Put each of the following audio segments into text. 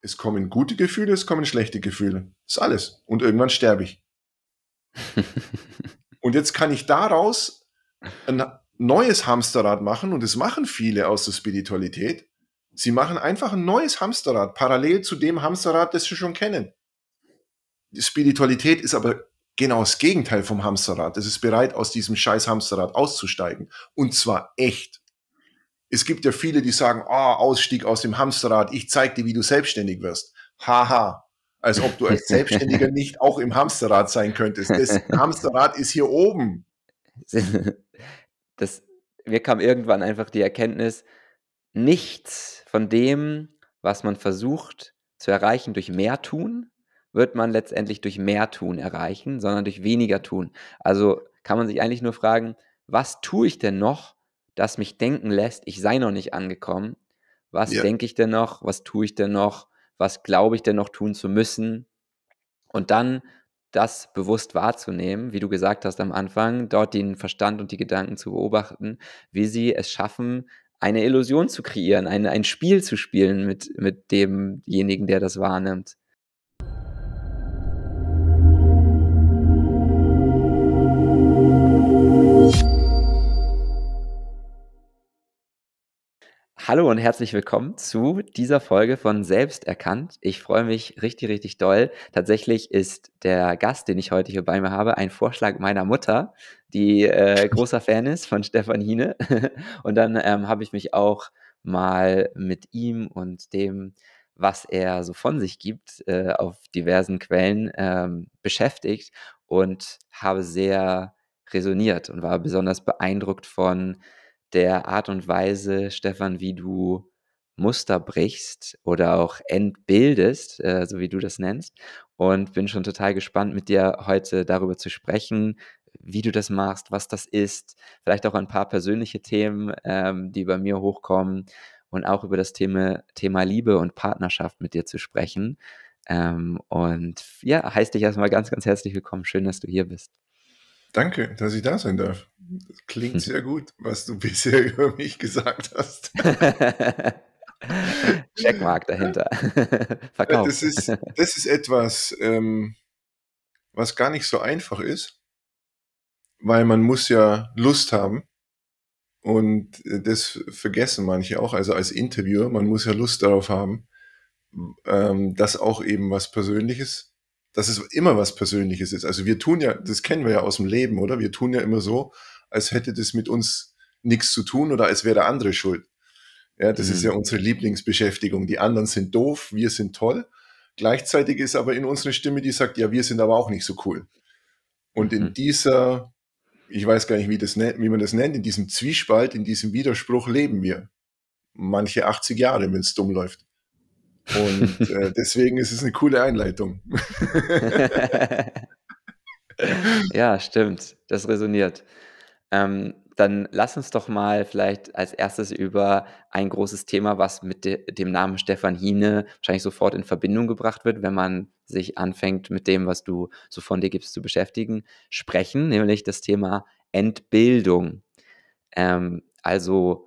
Es kommen gute Gefühle, es kommen schlechte Gefühle. Das ist alles. Und irgendwann sterbe ich. Und jetzt kann ich daraus ein neues Hamsterrad machen. Und das machen viele aus der Spiritualität. Sie machen einfach ein neues Hamsterrad, parallel zu dem Hamsterrad, das sie schon kennen. Die Spiritualität ist aber genau das Gegenteil vom Hamsterrad. Es ist bereit, aus diesem scheiß Hamsterrad auszusteigen. Und zwar echt. Es gibt ja viele, die sagen, Ausstieg aus dem Hamsterrad, ich zeig dir, wie du selbstständig wirst. Haha, als ob du als Selbstständiger nicht auch im Hamsterrad sein könntest. Das Hamsterrad ist hier oben. Mir kam irgendwann einfach die Erkenntnis, nichts von dem, was man versucht zu erreichen durch mehr tun, wird man letztendlich durch mehr tun erreichen, sondern durch weniger tun. Also kann man sich eigentlich nur fragen, was tue ich denn noch, das mich denken lässt, ich sei noch nicht angekommen, was denke ich denn noch, was tue ich denn noch, was glaube ich denn noch tun zu müssen, und dann das bewusst wahrzunehmen, wie du gesagt hast am Anfang, dort den Verstand und die Gedanken zu beobachten, wie sie es schaffen, eine Illusion zu kreieren, ein Spiel zu spielen mit demjenigen, der das wahrnimmt. Hallo und herzlich willkommen zu dieser Folge von Selbsterkannt. Ich freue mich richtig, richtig doll. Tatsächlich ist der Gast, den ich heute hier bei mir habe, ein Vorschlag meiner Mutter, die großer Fan ist von Stefan Hiene. Und dann habe ich mich auch mal mit ihm und dem, was er so von sich gibt, auf diversen Quellen beschäftigt und habe sehr resoniert und war besonders beeindruckt von der Art und Weise, Stefan, wie du Muster brichst oder auch entbildest, so wie du das nennst, und bin schon total gespannt, mit dir heute darüber zu sprechen, wie du das machst, was das ist, vielleicht auch ein paar persönliche Themen, die bei mir hochkommen, und auch über das Thema Liebe und Partnerschaft mit dir zu sprechen. Und ja, heiße dich erstmal ganz, ganz herzlich willkommen. Schön, dass du hier bist. Danke, dass ich da sein darf. Das klingt sehr gut, was du bisher über mich gesagt hast. Checkmark dahinter. Verkauf. Das ist etwas, was gar nicht so einfach ist, weil man muss ja Lust haben, und das vergessen manche auch, also als Interviewer, man muss ja Lust darauf haben, dass auch eben was Persönliches, dass es immer was Persönliches ist. Also wir tun ja, das kennen wir ja aus dem Leben, oder? Wir tun ja immer so, als hätte das mit uns nichts zu tun oder als wäre der andere schuld. Ja, das ist ja unsere Lieblingsbeschäftigung. Die anderen sind doof, wir sind toll. Gleichzeitig ist aber in uns eine Stimme, die sagt, ja, wir sind aber auch nicht so cool. Und in dieser, ich weiß gar nicht, wie man das nennt, in diesem Zwiespalt, in diesem Widerspruch leben wir. Manche 80 Jahre, wenn es dumm läuft. Und deswegen ist es eine coole Einleitung. Ja, stimmt. Das resoniert. Dann lass uns doch mal vielleicht als erstes über ein großes Thema, was mit dem Namen Stefan Hiene wahrscheinlich sofort in Verbindung gebracht wird, wenn man sich anfängt, mit dem, was du so von dir gibst, zu beschäftigen, sprechen, nämlich das Thema Entbildung. Also,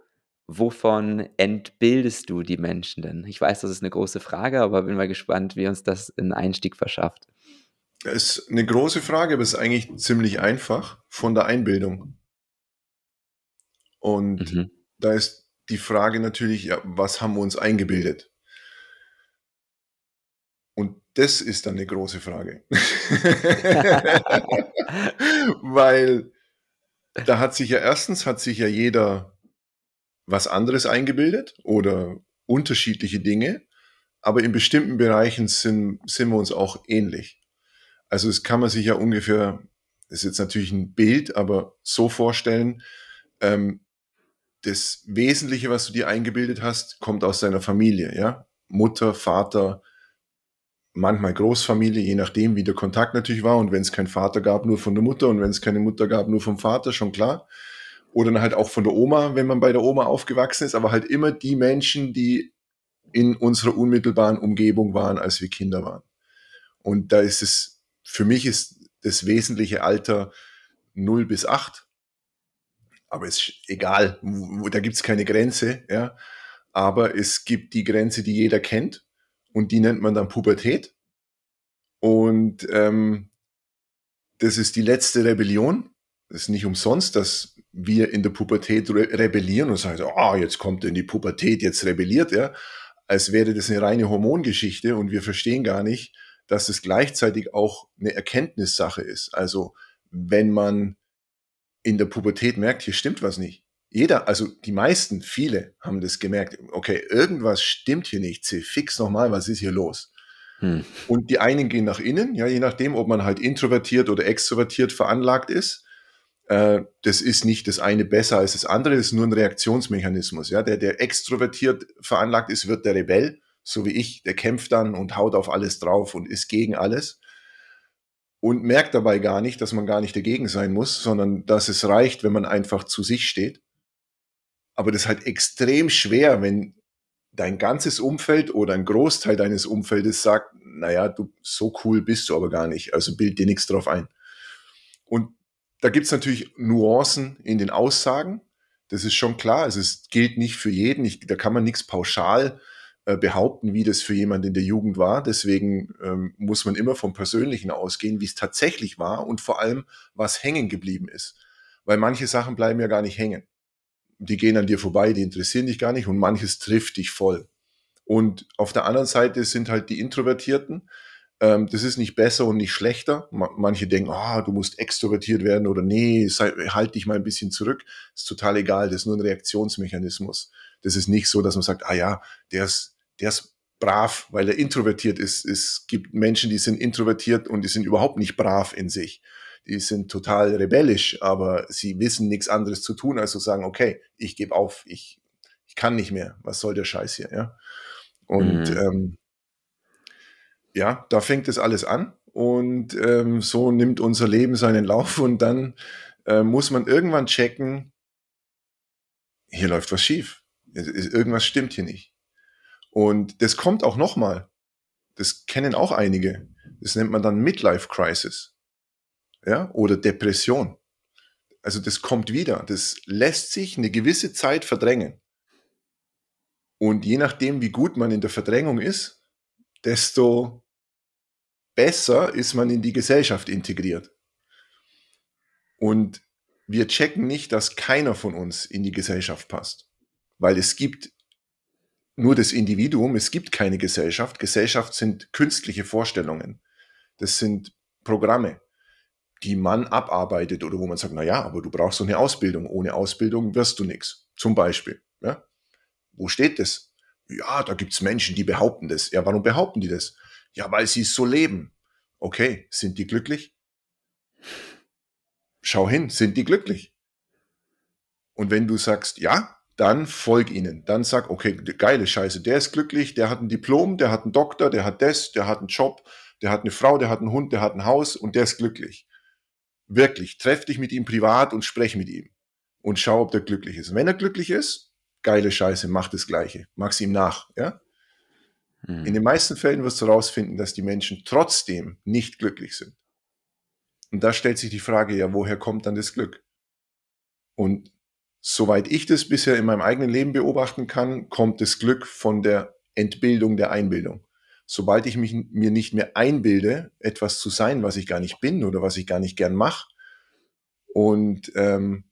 wovon entbildest du die Menschen denn? Ich weiß, das ist eine große Frage, aber bin mal gespannt, wie uns das einen Einstieg verschafft. Das ist eine große Frage, aber es ist eigentlich ziemlich einfach, von der Einbildung. Und da ist die Frage natürlich, ja, was haben wir uns eingebildet? Und das ist dann eine große Frage. Weil da hat sich ja jeder was anderes eingebildet oder unterschiedliche Dinge, aber in bestimmten Bereichen sind wir uns auch ähnlich. Also das kann man sich ja ungefähr, das ist jetzt natürlich ein Bild, aber so vorstellen, das Wesentliche, was du dir eingebildet hast, kommt aus deiner Familie, ja? Mutter, Vater, manchmal Großfamilie, je nachdem, wie der Kontakt natürlich war, und wenn es keinen Vater gab, nur von der Mutter, und wenn es keine Mutter gab, nur vom Vater, schon klar. Oder dann halt auch von der Oma, wenn man bei der Oma aufgewachsen ist, aber halt immer die Menschen, die in unserer unmittelbaren Umgebung waren, als wir Kinder waren. Und da ist es, für mich ist das wesentliche Alter 0 bis 8, aber ist egal, da gibt es keine Grenze, ja. Aber es gibt die Grenze, die jeder kennt, und die nennt man dann Pubertät. Und das ist die letzte Rebellion. Das ist nicht umsonst, dass wir in der Pubertät rebellieren und sagen, ah, jetzt kommt in die Pubertät, jetzt rebelliert er. Als wäre das eine reine Hormongeschichte und wir verstehen gar nicht, dass es gleichzeitig auch eine Erkenntnissache ist. Also wenn man in der Pubertät merkt, hier stimmt was nicht. Jeder, also die meisten, viele haben das gemerkt. Okay, irgendwas stimmt hier nicht. Fix nochmal, was ist hier los? Hm. Und die einen gehen nach innen, ja, je nachdem, ob man halt introvertiert oder extrovertiert veranlagt ist. Das ist nicht das eine besser als das andere, das ist nur ein Reaktionsmechanismus. Ja? Der extrovertiert veranlagt ist, wird der Rebell, so wie ich. Der kämpft dann und haut auf alles drauf und ist gegen alles. Und merkt dabei gar nicht, dass man gar nicht dagegen sein muss, sondern dass es reicht, wenn man einfach zu sich steht. Aber das ist halt extrem schwer, wenn dein ganzes Umfeld oder ein Großteil deines Umfeldes sagt, naja, du, so cool bist du aber gar nicht, also bild dir nichts drauf ein. Und da gibt es natürlich Nuancen in den Aussagen, das ist schon klar, also es gilt nicht für jeden, da kann man nichts pauschal behaupten, wie das für jemand in der Jugend war, deswegen muss man immer vom Persönlichen ausgehen, wie es tatsächlich war und vor allem, was hängen geblieben ist, weil manche Sachen bleiben ja gar nicht hängen. Die gehen an dir vorbei, die interessieren dich gar nicht und manches trifft dich voll. Und auf der anderen Seite sind halt die Introvertierten, das ist nicht besser und nicht schlechter. Manche denken, ah, du musst extrovertiert werden oder nee, halt dich mal ein bisschen zurück. Ist total egal, das ist nur ein Reaktionsmechanismus. Das ist nicht so, dass man sagt, ah ja, der ist brav, weil er introvertiert ist. Es gibt Menschen, die sind introvertiert und die sind überhaupt nicht brav in sich. Die sind total rebellisch, aber sie wissen nichts anderes zu tun, als zu sagen, okay, ich gebe auf, ich kann nicht mehr, was soll der Scheiß hier, ja. Und ja, da fängt das alles an und so nimmt unser Leben seinen Lauf und dann muss man irgendwann checken, hier läuft was schief, irgendwas stimmt hier nicht. Und das kommt auch nochmal, das kennen auch einige, das nennt man dann Midlife Crisis. Ja, oder Depression. Also das kommt wieder. Das lässt sich eine gewisse Zeit verdrängen. Und je nachdem, wie gut man in der Verdrängung ist, desto besser ist man in die Gesellschaft integriert. Und wir checken nicht, dass keiner von uns in die Gesellschaft passt. Weil es gibt nur das Individuum, es gibt keine Gesellschaft. Gesellschaft sind künstliche Vorstellungen. Das sind Programme, die man abarbeitet oder wo man sagt, naja, aber du brauchst so eine Ausbildung. Ohne Ausbildung wirst du nichts. Zum Beispiel. Ja? Wo steht das? Ja, da gibt's Menschen, die behaupten das. Ja, warum behaupten die das? Ja, weil sie es so leben. Okay, sind die glücklich? Schau hin, sind die glücklich? Und wenn du sagst, ja, dann folg ihnen. Dann sag, okay, geile Scheiße, der ist glücklich, der hat ein Diplom, der hat einen Doktor, der hat das, der hat einen Job, der hat eine Frau, der hat einen Hund, der hat ein Haus und der ist glücklich. Wirklich, treff dich mit ihm privat und sprech mit ihm und schau, ob der glücklich ist. Wenn er glücklich ist, geile Scheiße, mach das Gleiche, mach's ihm nach. Ja? Mhm. In den meisten Fällen wirst du herausfinden, dass die Menschen trotzdem nicht glücklich sind. Und da stellt sich die Frage, ja, woher kommt dann das Glück? Und soweit ich das bisher in meinem eigenen Leben beobachten kann, kommt das Glück von der Entbildung der Einbildung. Sobald ich mir nicht mehr einbilde, etwas zu sein, was ich gar nicht bin oder was ich gar nicht gern mache und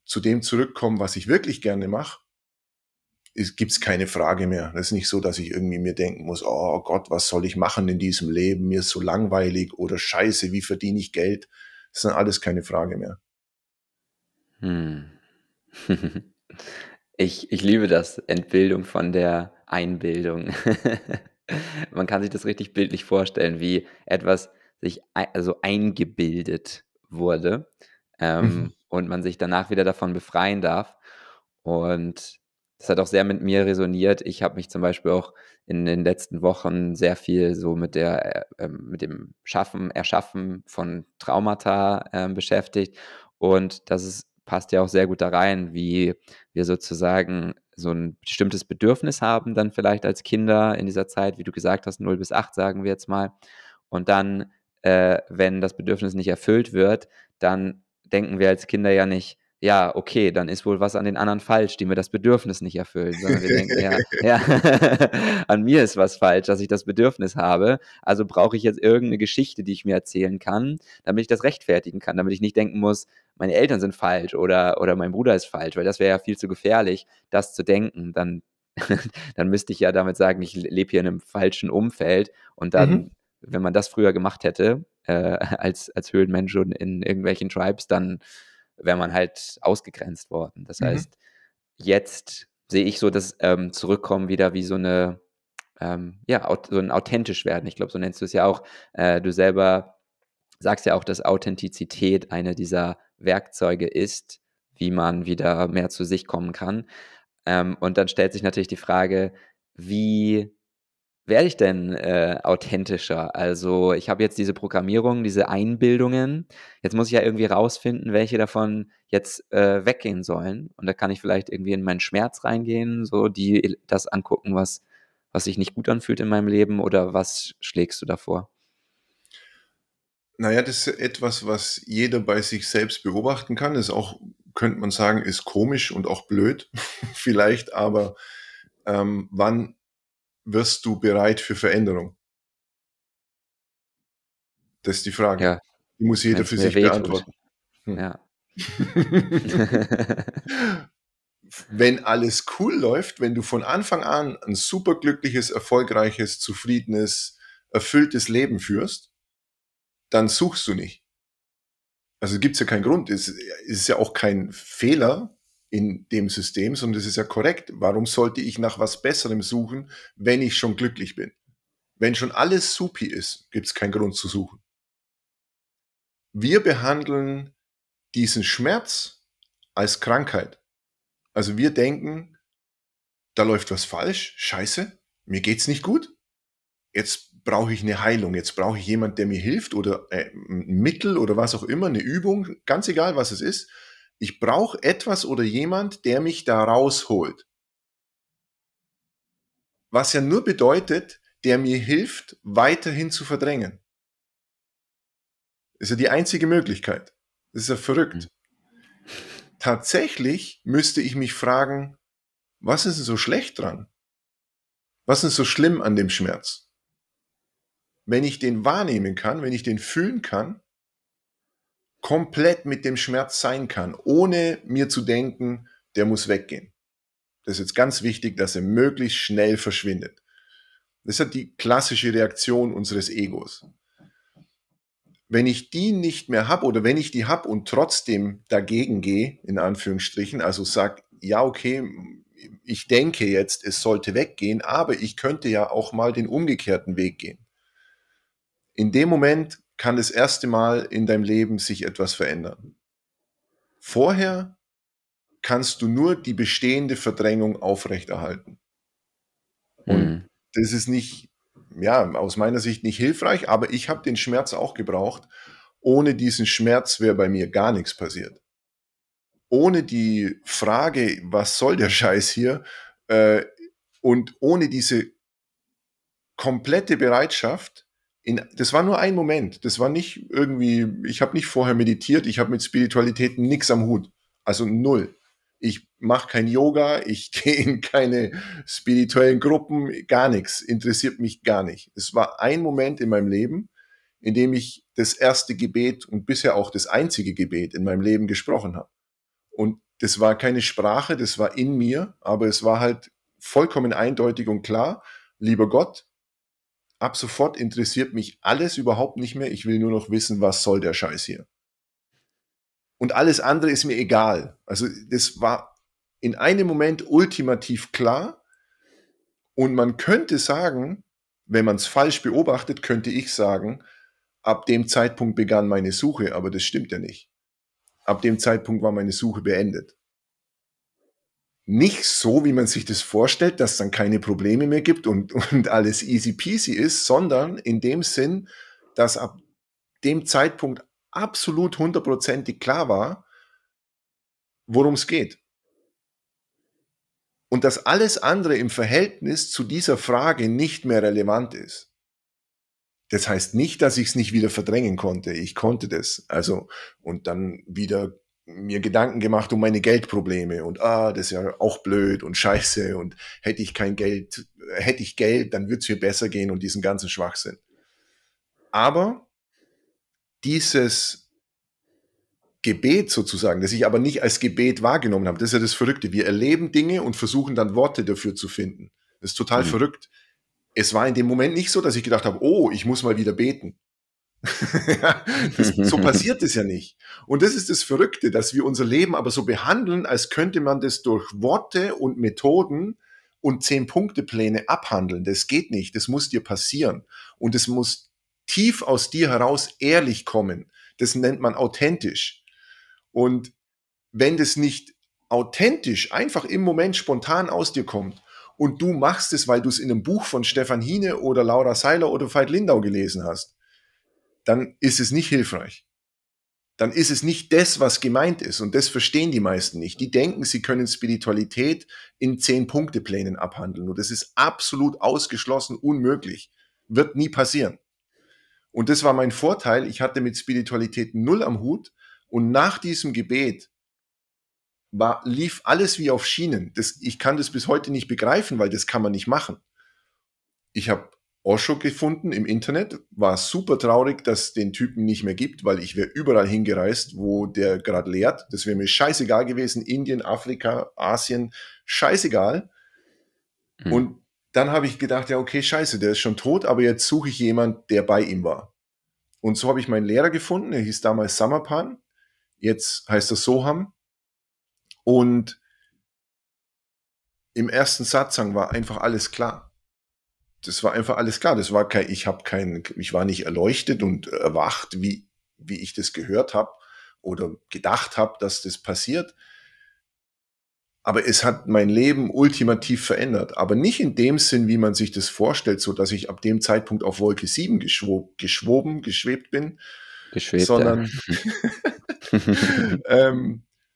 zu dem zurückkomme, was ich wirklich gerne mache, gibt es keine Frage mehr. Das ist nicht so, dass ich irgendwie mir denken muss, oh Gott, was soll ich machen in diesem Leben? Mir ist so langweilig oder scheiße, wie verdiene ich Geld? Das ist dann alles keine Frage mehr. Hm. Ich liebe das, Entbildung von der Einbildung. Man kann sich das richtig bildlich vorstellen, wie etwas sich eingebildet wurde und man sich danach wieder davon befreien darf. Und das hat auch sehr mit mir resoniert. Ich habe mich zum Beispiel auch in den letzten Wochen sehr viel so mit dem Erschaffen von Traumata beschäftigt. Und das passt ja auch sehr gut da rein, wie wir sozusagen so ein bestimmtes Bedürfnis haben dann vielleicht als Kinder in dieser Zeit, wie du gesagt hast, 0 bis 8 sagen wir jetzt mal. Und dann, wenn das Bedürfnis nicht erfüllt wird, dann denken wir als Kinder ja nicht, ja, okay, dann ist wohl was an den anderen falsch, die mir das Bedürfnis nicht erfüllen, sondern wir denken, ja, an mir ist was falsch, dass ich das Bedürfnis habe, also brauche ich jetzt irgendeine Geschichte, die ich mir erzählen kann, damit ich das rechtfertigen kann, damit ich nicht denken muss, meine Eltern sind falsch oder mein Bruder ist falsch, weil das wäre ja viel zu gefährlich, das zu denken, dann müsste ich ja damit sagen, ich lebe hier in einem falschen Umfeld und dann, wenn man das früher gemacht hätte, als Höhlenmensch und in irgendwelchen Tribes, dann wäre man halt ausgegrenzt worden. Das heißt, jetzt sehe ich so das Zurückkommen wieder wie so eine, so ein authentisch werden. Ich glaube, so nennst du es ja auch. Du selber sagst ja auch, dass Authentizität eine dieser Werkzeuge ist, wie man wieder mehr zu sich kommen kann. Und dann stellt sich natürlich die Frage, wie werde ich denn authentischer? Also ich habe jetzt diese Programmierung, diese Einbildungen. Jetzt muss ich ja irgendwie rausfinden, welche davon jetzt weggehen sollen. Und da kann ich vielleicht irgendwie in meinen Schmerz reingehen, so die das angucken, was sich nicht gut anfühlt in meinem Leben, oder was schlägst du davor? Naja, das ist etwas, was jeder bei sich selbst beobachten kann. Das ist auch, könnte man sagen, ist komisch und auch blöd vielleicht, aber wann wirst du bereit für Veränderung? Das ist die Frage. Ja. Die muss jeder für sich beantworten. Ja. Wenn alles cool läuft, wenn du von Anfang an ein superglückliches, erfolgreiches, zufriedenes, erfülltes Leben führst, dann suchst du nicht. Also gibt es ja keinen Grund. Es ist ja auch kein Fehler in dem System, sondern das ist ja korrekt. Warum sollte ich nach was Besserem suchen, wenn ich schon glücklich bin? Wenn schon alles supi ist, gibt es keinen Grund zu suchen. Wir behandeln diesen Schmerz als Krankheit. Also wir denken, da läuft was falsch, scheiße, mir geht's nicht gut, jetzt brauche ich eine Heilung, jetzt brauche ich jemanden, der mir hilft, oder ein Mittel oder was auch immer, eine Übung, ganz egal, was es ist. Ich brauche etwas oder jemand, der mich da rausholt. Was ja nur bedeutet, der mir hilft, weiterhin zu verdrängen. Das ist ja die einzige Möglichkeit. Das ist ja verrückt. Tatsächlich müsste ich mich fragen, was ist denn so schlecht dran? Was ist denn so schlimm an dem Schmerz? Wenn ich den wahrnehmen kann, wenn ich den fühlen kann, komplett mit dem Schmerz sein kann, ohne mir zu denken, der muss weggehen. Das ist jetzt ganz wichtig, dass er möglichst schnell verschwindet. Das ist halt die klassische Reaktion unseres Egos. Wenn ich die nicht mehr habe, oder wenn ich die habe und trotzdem dagegen gehe, in Anführungsstrichen, also sag, ja okay, ich denke jetzt, es sollte weggehen, aber ich könnte ja auch mal den umgekehrten Weg gehen. In dem Moment kann das erste Mal in deinem Leben sich etwas verändern. Vorher kannst du nur die bestehende Verdrängung aufrechterhalten. Und das ist nicht, ja, aus meiner Sicht nicht hilfreich, aber ich habe den Schmerz auch gebraucht. Ohne diesen Schmerz wäre bei mir gar nichts passiert. Ohne die Frage, was soll der Scheiß hier, und ohne diese komplette Bereitschaft, das war nur ein Moment, das war nicht irgendwie, ich habe nicht vorher meditiert, ich habe mit Spiritualität nichts am Hut, also null. Ich mache kein Yoga, ich gehe in keine spirituellen Gruppen, gar nichts, interessiert mich gar nicht. Es war ein Moment in meinem Leben, in dem ich das erste Gebet und bisher auch das einzige Gebet in meinem Leben gesprochen habe. Und das war keine Sprache, das war in mir, aber es war halt vollkommen eindeutig und klar, lieber Gott, ab sofort interessiert mich alles überhaupt nicht mehr. Ich will nur noch wissen, was soll der Scheiß hier? Und alles andere ist mir egal. Also das war in einem Moment ultimativ klar. Und man könnte sagen, wenn man es falsch beobachtet, könnte ich sagen, ab dem Zeitpunkt begann meine Suche. Aber das stimmt ja nicht. Ab dem Zeitpunkt war meine Suche beendet. Nicht so, wie man sich das vorstellt, dass es dann keine Probleme mehr gibt und alles easy peasy ist, sondern in dem Sinn, dass ab dem Zeitpunkt absolut 100% klar war, worum es geht. Und dass alles andere im Verhältnis zu dieser Frage nicht mehr relevant ist. Das heißt nicht, dass ich es nicht wieder verdrängen konnte. Ich konnte das. Also, und dann wieder mir Gedanken gemacht um meine Geldprobleme und das ist ja auch blöd und scheiße und hätte ich Geld, dann würde es mir besser gehen und diesen ganzen Schwachsinn. Aber dieses Gebet sozusagen, das ich aber nicht als Gebet wahrgenommen habe, das ist ja das Verrückte. Wir erleben Dinge und versuchen dann Worte dafür zu finden. Das ist total verrückt. Es war in dem Moment nicht so, dass ich gedacht habe, oh, ich muss mal wieder beten. So passiert es ja nicht. Und das ist das Verrückte, dass wir unser Leben aber so behandeln, als könnte man das durch Worte und Methoden und 10-Punkte-Pläne abhandeln. Das geht nicht. Das muss dir passieren. Und es muss tief aus dir heraus ehrlich kommen. Das nennt man authentisch. Und wenn das nicht authentisch, einfach im Moment spontan aus dir kommt und du machst es, weil du es in einem Buch von Stefan Hiene oder Laura Seiler oder Veit Lindau gelesen hast, dann ist es nicht hilfreich. Dann ist es nicht das, was gemeint ist. Und das verstehen die meisten nicht. Die denken, sie können Spiritualität in 10-Punkte-Plänen abhandeln. Und das ist absolut ausgeschlossen, unmöglich. Wird nie passieren. Und das war mein Vorteil. Ich hatte mit Spiritualität null am Hut. Und nach diesem Gebet lief alles wie auf Schienen. Ich kann das bis heute nicht begreifen, weil das kann man nicht machen. Ich habe Osho gefunden im Internet, war super traurig, dass es den Typen nicht mehr gibt, weil ich wäre überall hingereist, wo der gerade lehrt. Das wäre mir scheißegal gewesen, Indien, Afrika, Asien, scheißegal. Und dann habe ich gedacht, ja okay, scheiße, der ist schon tot, aber jetzt suche ich jemanden, der bei ihm war. Und so habe ich meinen Lehrer gefunden, der hieß damals Samapan, jetzt heißt er Soham. Und im ersten Satsang war einfach alles klar. Das war einfach alles klar. Das war kein, ich war nicht erleuchtet und erwacht, wie ich das gehört habe oder gedacht habe, dass das passiert. Aber es hat mein Leben ultimativ verändert. Aber nicht in dem Sinn, wie man sich das vorstellt, so dass ich ab dem Zeitpunkt auf Wolke 7 geschwebt bin. Geschwebt, sondern, ja.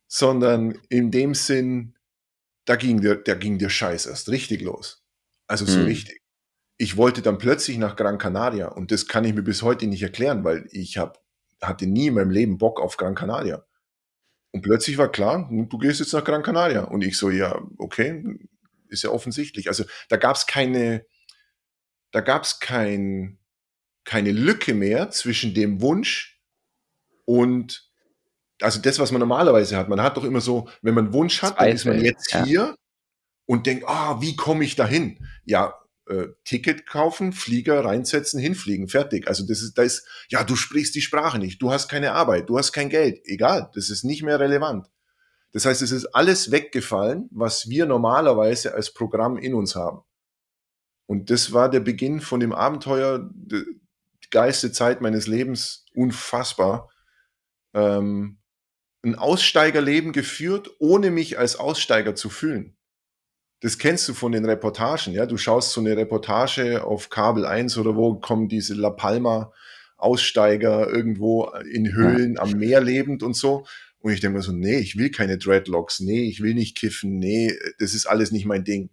Sondern in dem Sinn, da ging der Scheiß erst richtig los. Also so richtig. Ich wollte dann plötzlich nach Gran Canaria und das kann ich mir bis heute nicht erklären, weil ich hatte nie in meinem Leben Bock auf Gran Canaria. Und plötzlich war klar, du gehst jetzt nach Gran Canaria. Und ich so, ja, okay, ist ja offensichtlich. Also da gab es keine Lücke mehr zwischen dem Wunsch und, also das, was man normalerweise hat. Man hat doch immer so, wenn man einen Wunsch hat, dann ist man jetzt hier und denkt, wie komme ich da hin? Ja, Ticket kaufen, Flieger reinsetzen, hinfliegen, fertig. Also das ist, ja, du sprichst die Sprache nicht, du hast keine Arbeit, du hast kein Geld, egal, das ist nicht mehr relevant. Das heißt, es ist alles weggefallen, was wir normalerweise als Programm in uns haben. Und das war der Beginn von dem Abenteuer, die geilste Zeit meines Lebens, unfassbar. Ein Aussteigerleben geführt, ohne mich als Aussteiger zu fühlen. Das kennst du von den Reportagen, ja? Du schaust so eine Reportage auf Kabel 1 oder wo, kommen diese La Palma-Aussteiger irgendwo in Höhlen am Meer lebend und so. Und ich denke mir so, nee, ich will keine Dreadlocks, nee, ich will nicht kiffen, nee, das ist alles nicht mein Ding.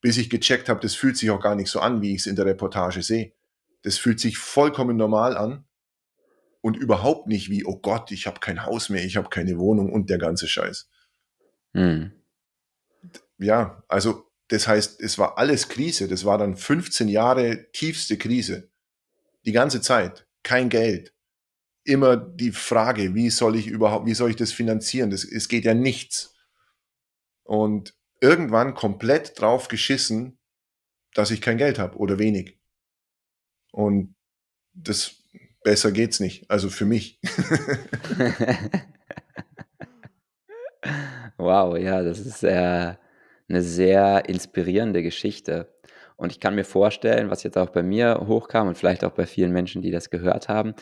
Bis ich gecheckt habe, das fühlt sich auch gar nicht so an, wie ich es in der Reportage sehe. Das fühlt sich vollkommen normal an und überhaupt nicht wie, oh Gott, ich habe kein Haus mehr, ich habe keine Wohnung und der ganze Scheiß. Mhm. Ja, also das heißt, es war alles Krise. Das war dann 15 Jahre tiefste Krise. Die ganze Zeit. Kein Geld. Immer die Frage, wie soll ich das finanzieren? Es geht ja nichts. Und irgendwann komplett drauf geschissen, dass ich kein Geld habe oder wenig. Und besser geht's nicht. Also für mich. Wow, ja, das ist eine sehr inspirierende Geschichte. Und ich kann mir vorstellen, was jetzt auch bei mir hochkam und vielleicht auch bei vielen Menschen, die das gehört haben,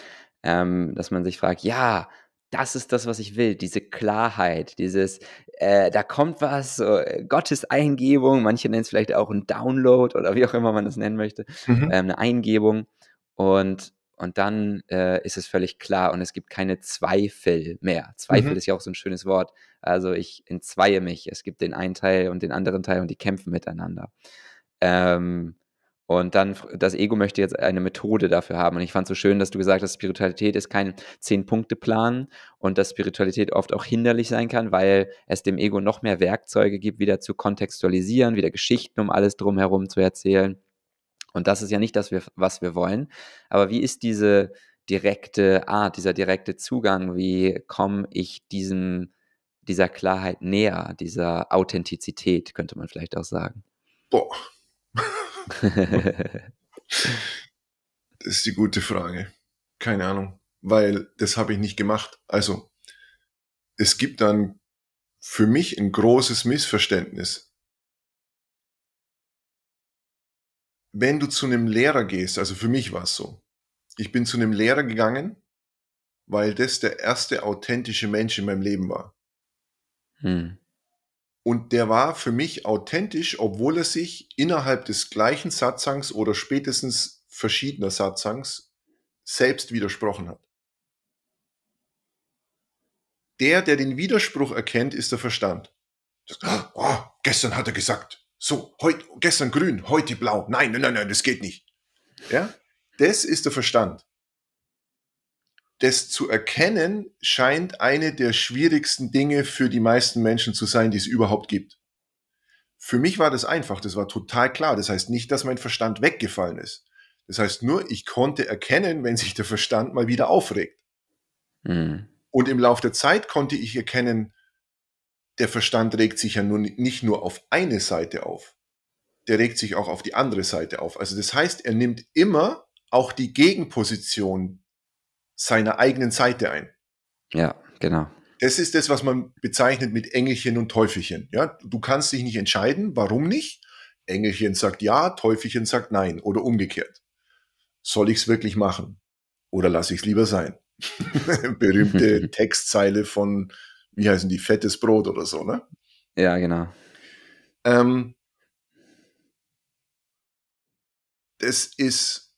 dass man sich fragt, ja, das ist das, was ich will, diese Klarheit, dieses, da kommt was, so, Gottes Eingebung, manche nennen es vielleicht auch ein Download oder wie auch immer man das nennen möchte, eine Eingebung und dann ist es völlig klar und es gibt keine Zweifel mehr. Zweifel ist ja auch so ein schönes Wort. Also ich entzweie mich. Es gibt den einen Teil und den anderen Teil und die kämpfen miteinander. Und dann, das Ego möchte jetzt eine Methode dafür haben. Und ich fand es so schön, dass du gesagt hast, Spiritualität ist kein 10-Punkte-Plan und dass Spiritualität oft auch hinderlich sein kann, weil es dem Ego noch mehr Werkzeuge gibt, wieder zu kontextualisieren, wieder Geschichten um alles drumherum zu erzählen. Und das ist ja nicht das, was wir wollen. Aber wie ist diese direkte Art, dieser direkte Zugang, wie komme ich dieser Klarheit näher, dieser Authentizität, könnte man vielleicht auch sagen? Boah. Das ist die gute Frage. Keine Ahnung, weil das habe ich nicht gemacht. Also es gibt dann für mich ein großes Missverständnis. Wenn du zu einem Lehrer gehst, also für mich war es so, ich bin zu einem Lehrer gegangen, weil das der erste authentische Mensch in meinem Leben war. Und der war für mich authentisch, obwohl er sich innerhalb des gleichen Satsangs oder spätestens verschiedener Satsangs selbst widersprochen hat. Der den Widerspruch erkennt, ist der Verstand. Oh, gestern hat er gesagt, so, gestern grün, heute blau. Nein, das geht nicht. Ja? Das ist der Verstand. Das zu erkennen, scheint eine der schwierigsten Dinge für die meisten Menschen zu sein, die es überhaupt gibt. Für mich war das einfach, das war total klar. Das heißt nicht, dass mein Verstand weggefallen ist. Das heißt nur, ich konnte erkennen, wenn sich der Verstand mal wieder aufregt. Mhm. Und im Laufe der Zeit konnte ich erkennen, der Verstand regt sich ja nicht nur auf eine Seite auf, der regt sich auch auf die andere Seite auf. Also das heißt, er nimmt immer auch die Gegenposition seiner eigenen Seite ein. Ja, genau. Das ist das, was man bezeichnet mit Engelchen und Teufelchen. Ja, du kannst dich nicht entscheiden, warum nicht. Engelchen sagt ja, Teufelchen sagt nein oder umgekehrt. Soll ich es wirklich machen oder lasse ich es lieber sein? Berühmte Textzeile von, wie heißen die, Fettes Brot oder so, ne? Ja, genau. Das ist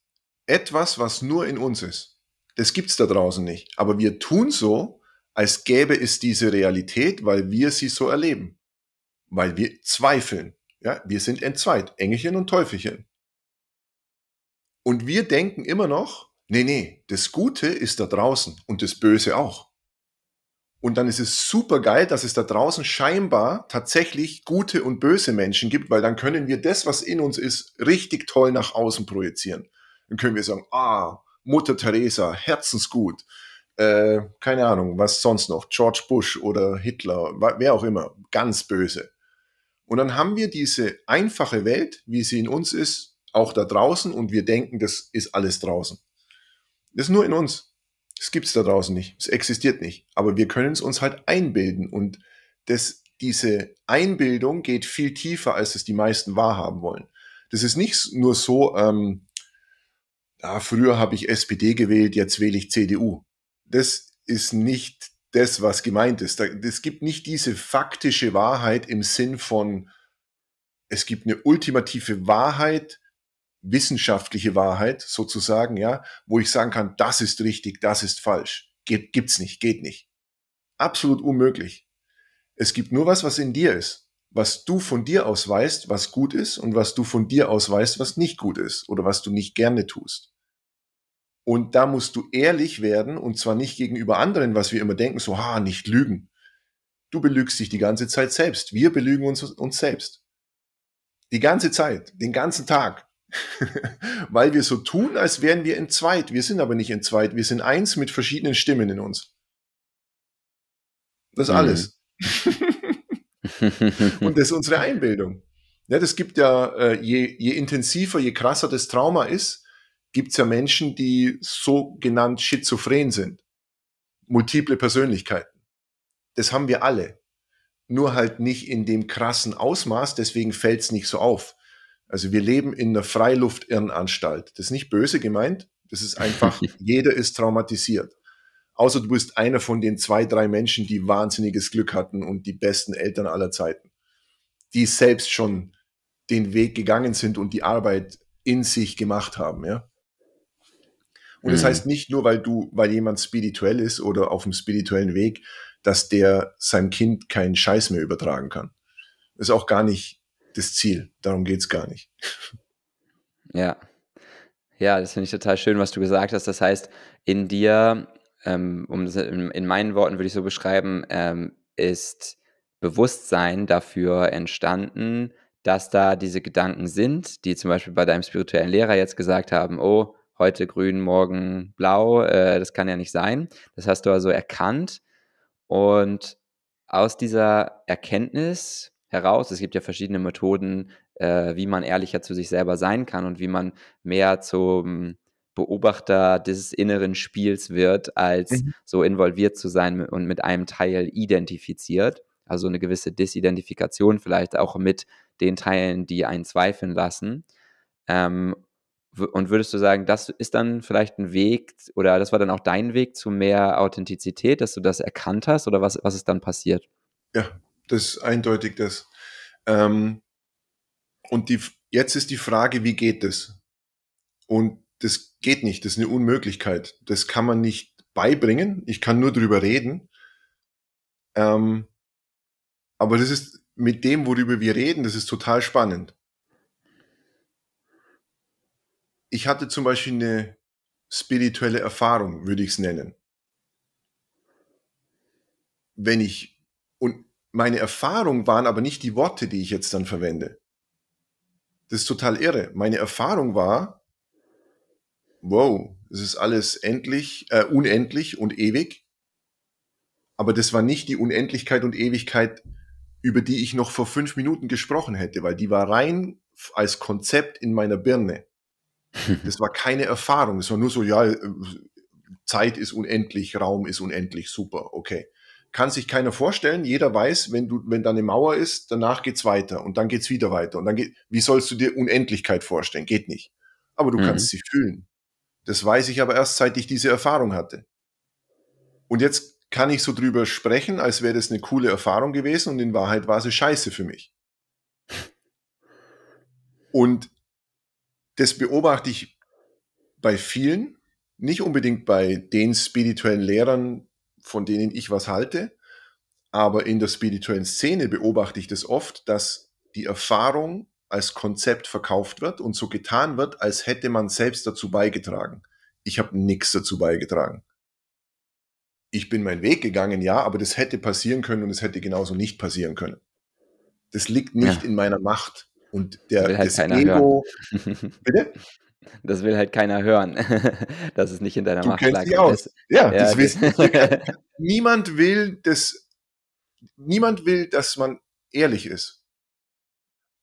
etwas, was nur in uns ist. Das gibt's da draußen nicht. Aber wir tun so, als gäbe es diese Realität, weil wir sie so erleben. Weil wir zweifeln. Ja, wir sind entzweit. Engelchen und Teufelchen. Und wir denken immer noch, nee, das Gute ist da draußen und das Böse auch. Und dann ist es super geil, dass es da draußen scheinbar tatsächlich gute und böse Menschen gibt, weil dann können wir das, was in uns ist, richtig toll nach außen projizieren. Dann können wir sagen, Mutter Teresa, herzensgut, keine Ahnung, was sonst noch, George Bush oder Hitler, wer auch immer, ganz böse. Und dann haben wir diese einfache Welt, wie sie in uns ist, auch da draußen und wir denken, das ist alles draußen. Das ist nur in uns. Das gibt es da draußen nicht, es existiert nicht. Aber wir können es uns halt einbilden und diese Einbildung geht viel tiefer, als es die meisten wahrhaben wollen. Das ist nicht nur so, früher habe ich SPD gewählt, jetzt wähle ich CDU. Das ist nicht das, was gemeint ist. Es gibt nicht diese faktische Wahrheit im Sinn von, es gibt eine ultimative Wahrheit, wissenschaftliche Wahrheit sozusagen, ja, wo ich sagen kann, das ist richtig, das ist falsch. Gibt's nicht, geht nicht. Absolut unmöglich. Es gibt nur was in dir ist. Was du von dir aus weißt, was gut ist und was du von dir aus weißt, was nicht gut ist oder was du nicht gerne tust. Und da musst du ehrlich werden und zwar nicht gegenüber anderen, was wir immer denken, so, nicht lügen. Du belügst dich die ganze Zeit selbst. Wir belügen uns selbst. Die ganze Zeit, den ganzen Tag. Weil wir so tun, als wären wir entzweit. Wir sind aber nicht entzweit. Wir sind eins mit verschiedenen Stimmen in uns. Das alles. Und das ist unsere Einbildung. Ja, das gibt ja, je intensiver, je krasser das Trauma ist, gibt es ja Menschen, die sogenannt schizophren sind. Multiple Persönlichkeiten. Das haben wir alle. Nur halt nicht in dem krassen Ausmaß, deswegen fällt es nicht so auf. Also wir leben in einer Freiluft-Irrenanstalt. Das ist nicht böse gemeint, das ist einfach, jeder ist traumatisiert. Außer du bist einer von den 2, 3 Menschen, die wahnsinniges Glück hatten und die besten Eltern aller Zeiten, die selbst schon den Weg gegangen sind und die Arbeit in sich gemacht haben, ja. Und das heißt nicht nur, weil jemand spirituell ist oder auf dem spirituellen Weg, dass der seinem Kind keinen Scheiß mehr übertragen kann. Das ist auch gar nicht das Ziel. Darum geht's gar nicht. Ja. Ja, das finde ich total schön, was du gesagt hast. Das heißt, in dir, in meinen Worten würde ich so beschreiben, ist Bewusstsein dafür entstanden, dass da diese Gedanken sind, die zum Beispiel bei deinem spirituellen Lehrer jetzt gesagt haben, oh, heute grün, morgen blau, das kann ja nicht sein. Das hast du also erkannt. Und aus dieser Erkenntnis heraus, es gibt ja verschiedene Methoden, wie man ehrlicher zu sich selber sein kann und wie man mehr zum Beobachter des inneren Spiels wird, als so involviert zu sein und mit einem Teil identifiziert. Also eine gewisse Disidentifikation vielleicht auch mit den Teilen, die einen zweifeln lassen. Und würdest du sagen, das ist dann vielleicht ein Weg oder das war dann auch dein Weg zu mehr Authentizität, dass du das erkannt hast oder was ist dann passiert? Ja, das ist eindeutig das. Und jetzt ist die Frage, wie geht das? Und das geht nicht, das ist eine Unmöglichkeit. Das kann man nicht beibringen, ich kann nur drüber reden. Aber das ist mit dem, worüber wir reden, das ist total spannend. Ich hatte zum Beispiel eine spirituelle Erfahrung, würde ich es nennen. Und meine Erfahrung waren aber nicht die Worte, die ich jetzt dann verwende. Das ist total irre. Meine Erfahrung war, wow, es ist alles unendlich und ewig. Aber das war nicht die Unendlichkeit und Ewigkeit, über die ich noch vor 5 Minuten gesprochen hätte, weil die war rein als Konzept in meiner Birne. Das war keine Erfahrung. Es war nur so, ja, Zeit ist unendlich, Raum ist unendlich, super, okay. Kann sich keiner vorstellen. Jeder weiß, wenn da eine Mauer ist, danach geht's weiter und dann geht's wieder weiter und dann wie sollst du dir Unendlichkeit vorstellen? Geht nicht. Aber du kannst sie fühlen. Das weiß ich aber erst, seit ich diese Erfahrung hatte. Und jetzt kann ich so drüber sprechen, als wäre das eine coole Erfahrung gewesen und in Wahrheit war sie scheiße für mich. Und das beobachte ich bei vielen, nicht unbedingt bei den spirituellen Lehrern, von denen ich was halte, aber in der spirituellen Szene beobachte ich das oft, dass die Erfahrung als Konzept verkauft wird und so getan wird, als hätte man selbst dazu beigetragen. Ich habe nichts dazu beigetragen. Ich bin meinen Weg gegangen, ja, aber das hätte passieren können und es hätte genauso nicht passieren können. Das liegt nicht in meiner Macht. Und das will halt keiner hören. Bitte? Das will halt keiner hören. Das ist nicht in deiner Macht. Du kennst dich aus. Das wissen wir. Niemand will, dass man ehrlich ist,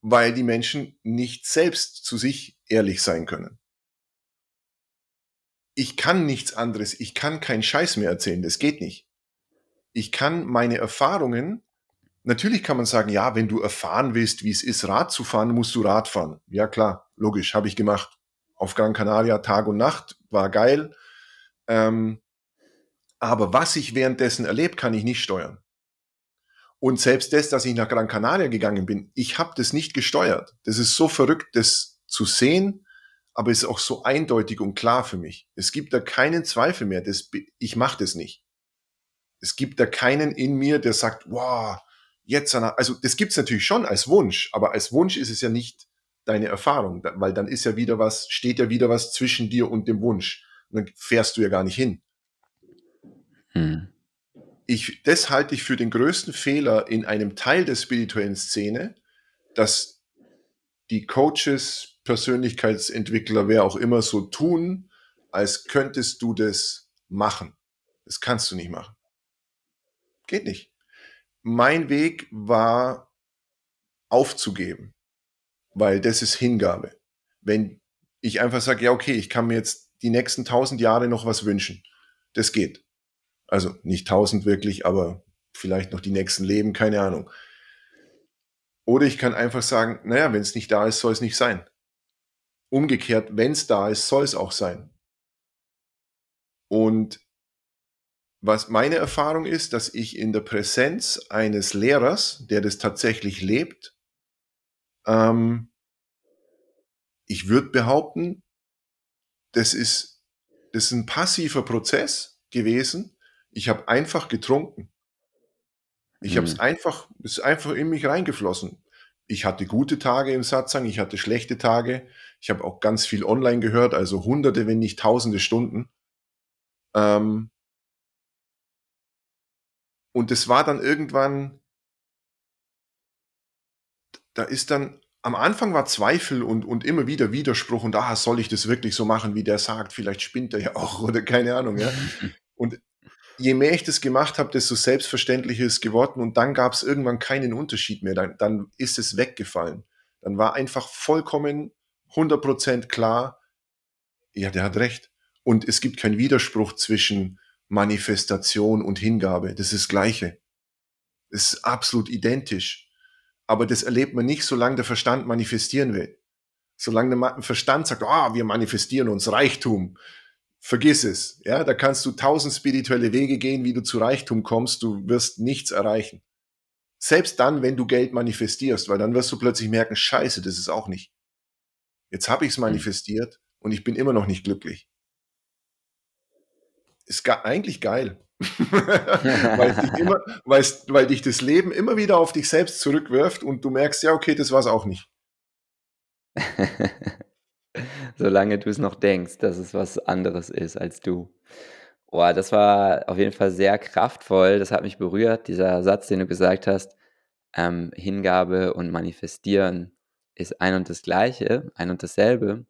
weil die Menschen nicht selbst zu sich ehrlich sein können. Ich kann nichts anderes. Ich kann keinen Scheiß mehr erzählen. Das geht nicht. Ich kann meine Erfahrungen. Natürlich kann man sagen, ja, wenn du erfahren willst, wie es ist, Rad zu fahren, musst du Rad fahren. Ja klar, logisch, habe ich gemacht. Auf Gran Canaria Tag und Nacht, war geil. Aber was ich währenddessen erlebt, kann ich nicht steuern. Und selbst das, dass ich nach Gran Canaria gegangen bin, ich habe das nicht gesteuert. Das ist so verrückt, das zu sehen, aber es ist auch so eindeutig und klar für mich. Es gibt da keinen Zweifel mehr, ich mache das nicht. Es gibt da keinen in mir, der sagt, wow, jetzt, also das gibt es natürlich schon als Wunsch, aber als Wunsch ist es ja nicht deine Erfahrung, weil dann ist ja wieder was, steht ja wieder was zwischen dir und dem Wunsch. Und dann fährst du ja gar nicht hin. Das halte ich für den größten Fehler in einem Teil der spirituellen Szene, dass die Coaches, Persönlichkeitsentwickler, wer auch immer so tun, als könntest du das machen. Das kannst du nicht machen. Geht nicht. Mein Weg war aufzugeben, weil das ist Hingabe. Wenn ich einfach sage, ja okay, ich kann mir jetzt die nächsten 1000 Jahre noch was wünschen, das geht. Also nicht 1000 wirklich, aber vielleicht noch die nächsten Leben, keine Ahnung. Oder ich kann einfach sagen, naja, wenn es nicht da ist, soll es nicht sein. Umgekehrt, wenn es da ist, soll es auch sein. Und was meine Erfahrung ist, dass ich in der Präsenz eines Lehrers, der das tatsächlich lebt, ich würde behaupten, das ist ein passiver Prozess gewesen. Ich habe einfach getrunken. Ich habe es einfach in mich reingeflossen. Ich hatte gute Tage im Satsang, ich hatte schlechte Tage. Ich habe auch ganz viel online gehört, also hunderte, wenn nicht tausende Stunden. Und es war dann irgendwann, da ist dann, am Anfang war Zweifel und immer wieder Widerspruch und soll ich das wirklich so machen, wie der sagt? Vielleicht spinnt er ja auch oder keine Ahnung. Ja. Und je mehr ich das gemacht habe, desto selbstverständlicher ist geworden und dann gab es irgendwann keinen Unterschied mehr. Dann ist es weggefallen. Dann war einfach vollkommen 100% klar, ja, der hat recht. Und es gibt keinen Widerspruch zwischen Manifestation und Hingabe. Das ist das Gleiche. Es ist absolut identisch. Aber das erlebt man nicht, solange der Verstand manifestieren will. Solange der Verstand sagt, wir manifestieren uns Reichtum, vergiss es. Ja, da kannst du 1000 spirituelle Wege gehen, wie du zu Reichtum kommst, du wirst nichts erreichen. Selbst dann, wenn du Geld manifestierst, weil dann wirst du plötzlich merken, scheiße, das ist auch nicht. Jetzt habe ich es manifestiert und ich bin immer noch nicht glücklich. Ist eigentlich geil. weil dich das Leben immer wieder auf dich selbst zurückwirft und du merkst, ja okay, das war es auch nicht. Solange du es noch denkst, dass es was anderes ist als du. Boah, das war auf jeden Fall sehr kraftvoll, das hat mich berührt, dieser Satz, den du gesagt hast, Hingabe und Manifestieren ist ein und das Gleiche, ein und dasselbe.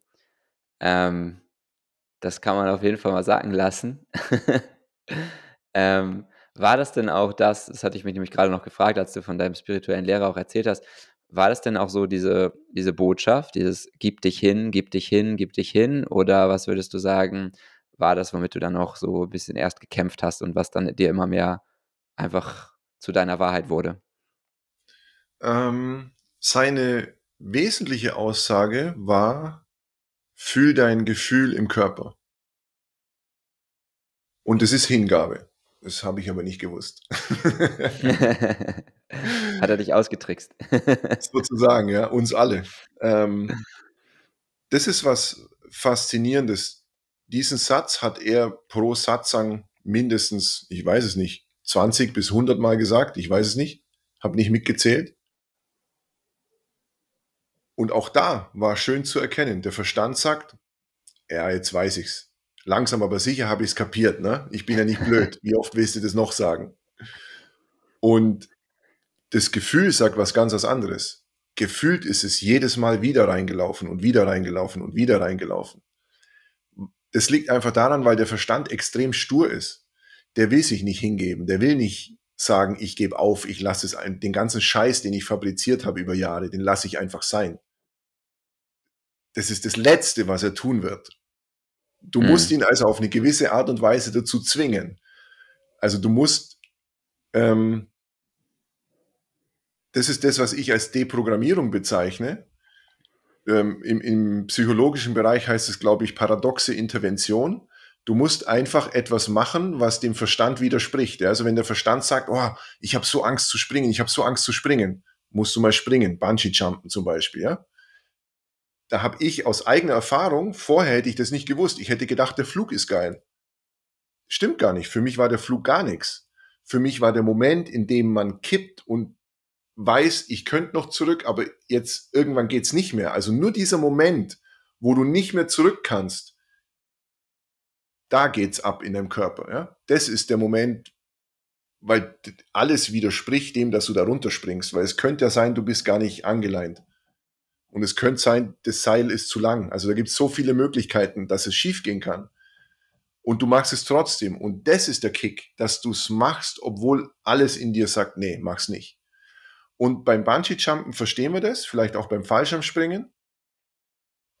Das kann man auf jeden Fall mal sagen lassen. War das denn auch das hatte ich mich nämlich gerade noch gefragt, als du von deinem spirituellen Lehrer auch erzählt hast, war das denn auch so diese Botschaft, dieses gib dich hin, gib dich hin, gib dich hin, oder was würdest du sagen, war das, womit du dann auch so ein bisschen erst gekämpft hast und was dann dir immer mehr einfach zu deiner Wahrheit wurde? Seine wesentliche Aussage war, fühl dein Gefühl im Körper. Und es ist Hingabe. Das habe ich aber nicht gewusst. Hat er dich ausgetrickst? Sozusagen, ja, uns alle. Das ist was Faszinierendes. Diesen Satz hat er pro Satsang mindestens, ich weiß es nicht, 20 bis 100 Mal gesagt. Ich weiß es nicht, habe nicht mitgezählt. Und auch da war schön zu erkennen. Der Verstand sagt, ja, jetzt weiß ich's. Langsam aber sicher habe ich es kapiert, ne? Ich bin ja nicht blöd. Wie oft willst du das noch sagen? Und das Gefühl sagt was ganz was anderes. Gefühlt ist es jedes Mal wieder reingelaufen und wieder reingelaufen und wieder reingelaufen. Das liegt einfach daran, weil der Verstand extrem stur ist. Der will sich nicht hingeben. Der will nicht sagen, ich gebe auf, ich lasse es ein. Den ganzen Scheiß, den ich fabriziert habe über Jahre, den lasse ich einfach sein. Das ist das Letzte, was er tun wird. Du musst ihn also auf eine gewisse Art und Weise dazu zwingen. Also du musst, das ist das, was ich als Deprogrammierung bezeichne. Im psychologischen Bereich heißt es, glaube ich, paradoxe Intervention. Du musst einfach etwas machen, was dem Verstand widerspricht. Ja? Also wenn der Verstand sagt, ich habe so Angst zu springen, musst du mal springen, Bungee-Jumpen zum Beispiel, ja. Da habe ich aus eigener Erfahrung, vorher hätte ich das nicht gewusst. Ich hätte gedacht, der Flug ist geil. Stimmt gar nicht. Für mich war der Flug gar nichts. Für mich war der Moment, in dem man kippt und weiß, ich könnte noch zurück, aber jetzt irgendwann geht es nicht mehr. Also nur dieser Moment, wo du nicht mehr zurück kannst, da geht's ab in deinem Körper. Ja? Das ist der Moment, weil alles widerspricht dem, dass du da runterspringst. Weil es könnte ja sein, du bist gar nicht angeleint. Und es könnte sein, das Seil ist zu lang. Also da gibt es so viele Möglichkeiten, dass es schief gehen kann. Und du machst es trotzdem. Und das ist der Kick, dass du es machst, obwohl alles in dir sagt, nee, mach's nicht. Und beim Bungee-Jumpen verstehen wir das, vielleicht auch beim Fallschirmspringen,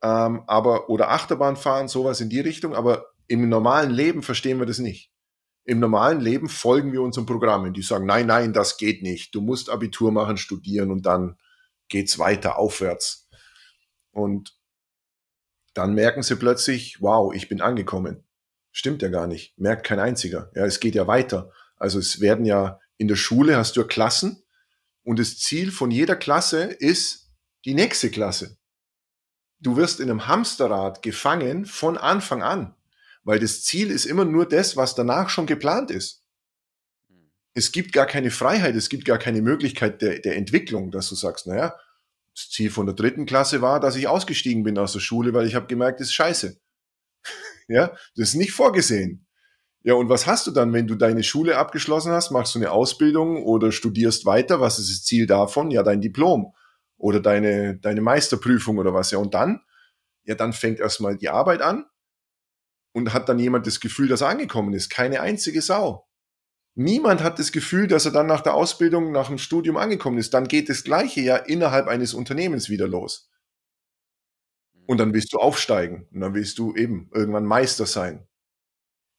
oder Achterbahnfahren, sowas in die Richtung. Aber im normalen Leben verstehen wir das nicht. Im normalen Leben folgen wir unserem Programm. Die sagen, nein, nein, das geht nicht. Du musst Abitur machen, studieren und dann geht's weiter aufwärts. Und dann merken sie plötzlich, ich bin angekommen. Stimmt ja gar nicht, merkt kein einziger. Ja, es geht ja weiter. Also es werden ja, in der Schule hast du ja Klassen und das Ziel von jeder Klasse ist die nächste Klasse. Du wirst in einem Hamsterrad gefangen von Anfang an, weil das Ziel ist immer nur das, was danach schon geplant ist. Es gibt gar keine Freiheit, es gibt gar keine Möglichkeit der Entwicklung, dass du sagst, naja, Das Ziel von der 3. Klasse war, dass ich ausgestiegen bin aus der Schule, weil ich habe gemerkt, das ist scheiße. Ja, das ist nicht vorgesehen. Ja, und was hast du dann, wenn du deine Schule abgeschlossen hast? Machst du eine Ausbildung oder studierst weiter? Was ist das Ziel davon? Ja, dein Diplom oder deine Meisterprüfung oder was. Ja, und dann? Ja, dann fängt erstmal die Arbeit an und hat dann jemand das Gefühl, dass er angekommen ist. Keine einzige Sau. Niemand hat das Gefühl, dass er dann nach der Ausbildung, nach dem Studium angekommen ist. Dann geht das Gleiche ja innerhalb eines Unternehmens wieder los. Und dann willst du aufsteigen. Und dann willst du eben irgendwann Meister sein.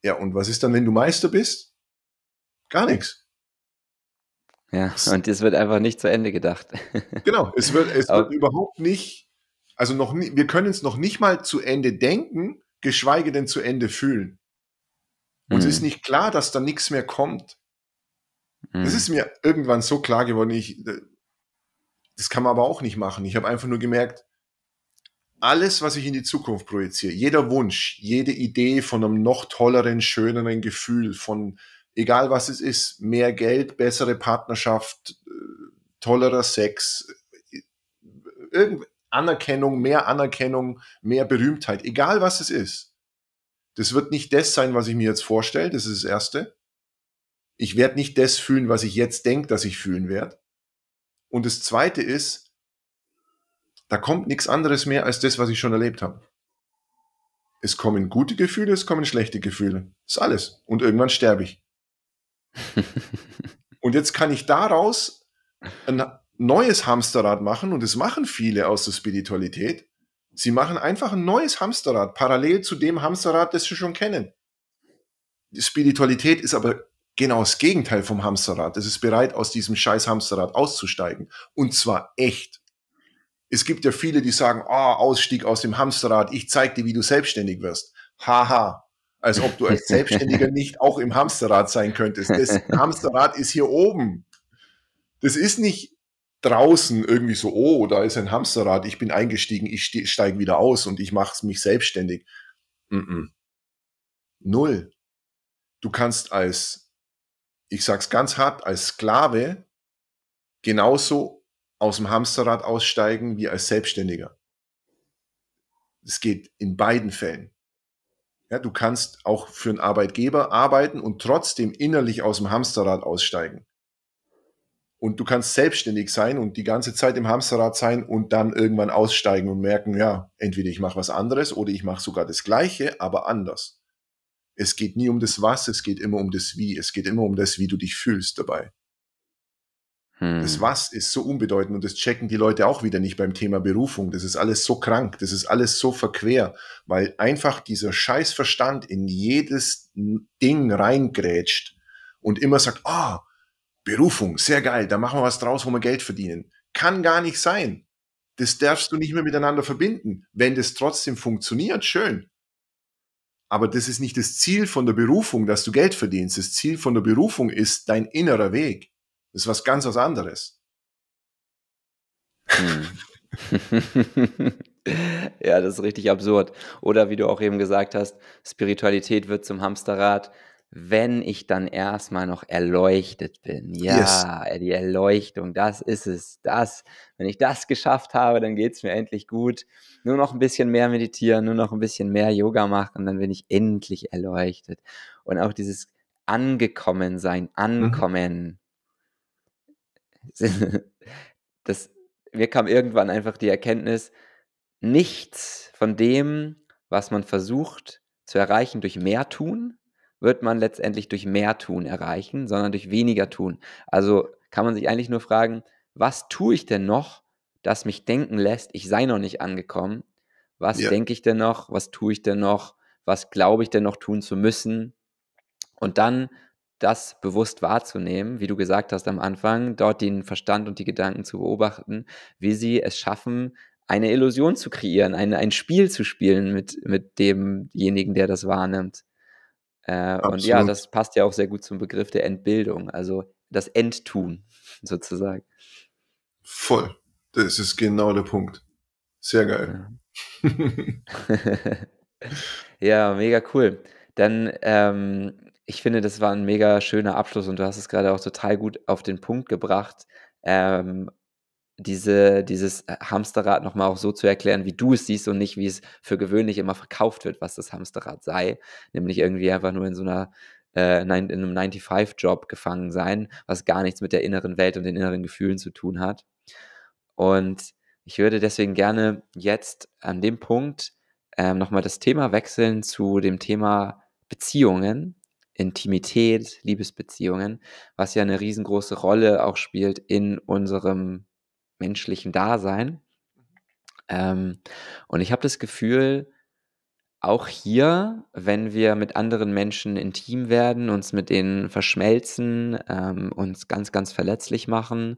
Ja, und was ist dann, wenn du Meister bist? Gar nichts. Ja, und es wird einfach nicht zu Ende gedacht. Genau, es wird überhaupt nicht, also noch nie, wir können es noch nicht mal zu Ende denken, geschweige denn zu Ende fühlen. Uns ist nicht klar, dass da nichts mehr kommt. Das ist mir irgendwann so klar geworden, das kann man aber auch nicht machen. Ich habe einfach nur gemerkt, alles, was ich in die Zukunft projiziere, jeder Wunsch, jede Idee von einem noch tolleren, schöneren Gefühl, von egal was es ist, mehr Geld, bessere Partnerschaft, tollerer Sex, Anerkennung, mehr Berühmtheit, egal was es ist. Das wird nicht das sein, was ich mir jetzt vorstelle, das ist das Erste. Ich werde nicht das fühlen, was ich jetzt denke, dass ich fühlen werde. Und das Zweite ist, da kommt nichts anderes mehr als das, was ich schon erlebt habe. Es kommen gute Gefühle, es kommen schlechte Gefühle. Das ist alles. Und irgendwann sterbe ich. Und jetzt kann ich daraus ein neues Hamsterrad machen, und das machen viele aus der Spiritualität. Sie machen einfach ein neues Hamsterrad, parallel zu dem Hamsterrad, das sie schon kennen. Die Spiritualität ist aber genau das Gegenteil vom Hamsterrad. Es ist bereit, aus diesem scheiß Hamsterrad auszusteigen. Und zwar echt. Es gibt ja viele, die sagen, Ausstieg aus dem Hamsterrad, ich zeig dir, wie du selbstständig wirst. Haha. Als ob du als Selbstständiger nicht auch im Hamsterrad sein könntest. Das Hamsterrad ist hier oben. Das ist nicht draußen irgendwie so, da ist ein Hamsterrad, ich bin eingestiegen, ich steige wieder aus und ich mache mich selbstständig. Null. Du kannst als, ich sag's ganz hart, als Sklave genauso aus dem Hamsterrad aussteigen wie als Selbstständiger. Es geht in beiden Fällen. Ja, du kannst auch für einen Arbeitgeber arbeiten und trotzdem innerlich aus dem Hamsterrad aussteigen. Und du kannst selbstständig sein und die ganze Zeit im Hamsterrad sein und dann irgendwann aussteigen und merken, ja, entweder ich mache was anderes oder ich mache sogar das Gleiche, aber anders. Es geht nie um das Was, es geht immer um das Wie. Es geht immer um das, wie du dich fühlst dabei. Das Was ist so unbedeutend und das checken die Leute auch wieder nicht beim Thema Berufung. Das ist alles so krank, das ist alles so verquer, weil einfach dieser Scheißverstand in jedes Ding reingrätscht und immer sagt, Berufung, sehr geil, da machen wir was draus, wo wir Geld verdienen. Kann gar nicht sein. Das darfst du nicht mehr miteinander verbinden. Wenn das trotzdem funktioniert, schön. Aber das ist nicht das Ziel von der Berufung, dass du Geld verdienst. Das Ziel von der Berufung ist dein innerer Weg. Das ist was ganz was anderes. Ja, das ist richtig absurd. Oder wie du auch eben gesagt hast, Spiritualität wird zum Hamsterrad, wenn ich dann erstmal noch erleuchtet bin. Ja, yes. Die Erleuchtung, das ist es. Wenn ich das geschafft habe, dann geht es mir endlich gut. Nur noch ein bisschen mehr meditieren, nur noch ein bisschen mehr Yoga machen und dann bin ich endlich erleuchtet. Und auch dieses Angekommensein, Ankommen. Mir kam irgendwann einfach die Erkenntnis, nichts von dem, was man versucht zu erreichen durch mehr tun, wird man letztendlich durch mehr tun erreichen, sondern durch weniger tun. Also kann man sich eigentlich nur fragen, was tue ich denn noch, das mich denken lässt, ich sei noch nicht angekommen? Was denke ich denn noch? Was tue ich denn noch? Was glaube ich denn noch tun zu müssen? Und dann das bewusst wahrzunehmen, wie du gesagt hast am Anfang, dort den Verstand und die Gedanken zu beobachten, wie sie es schaffen, eine Illusion zu kreieren, ein Spiel zu spielen mit demjenigen, der das wahrnimmt. Und ja, das passt ja auch sehr gut zum Begriff der Entbildung, also das Enttun sozusagen. Voll, das ist genau der Punkt. Sehr geil. Ja, ja, mega cool. Dann, ich finde, das war ein mega schöner Abschluss und du hast es gerade auch total gut auf den Punkt gebracht, dieses Hamsterrad nochmal auch so zu erklären, wie du es siehst und nicht, wie es für gewöhnlich immer verkauft wird, was das Hamsterrad sei, nämlich irgendwie einfach nur in so einer in einem 9-to-5-Job gefangen sein, was gar nichts mit der inneren Welt und den inneren Gefühlen zu tun hat. Und ich würde deswegen gerne jetzt an dem Punkt nochmal das Thema wechseln zu dem Thema Beziehungen, Intimität, Liebesbeziehungen, was ja eine riesengroße Rolle auch spielt in unserem menschlichen Dasein. Und ich habe das Gefühl, auch hier, wenn wir mit anderen Menschen intim werden, uns mit denen verschmelzen, uns ganz, ganz verletzlich machen,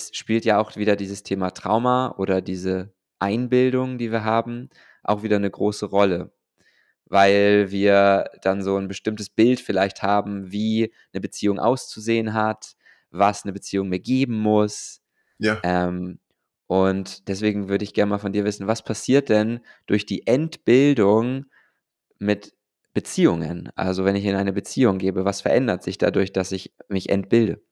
spielt ja auch wieder dieses Thema Trauma oder diese Einbildung, die wir haben, auch wieder eine große Rolle. Weil wir dann so ein bestimmtes Bild vielleicht haben, wie eine Beziehung auszusehen hat, was eine Beziehung mir geben muss. Ja. Und deswegen würde ich gerne mal von dir wissen, was passiert denn durch die Entbildung mit Beziehungen? Also wenn ich in eine Beziehung gehe, was verändert sich dadurch, dass ich mich entbilde?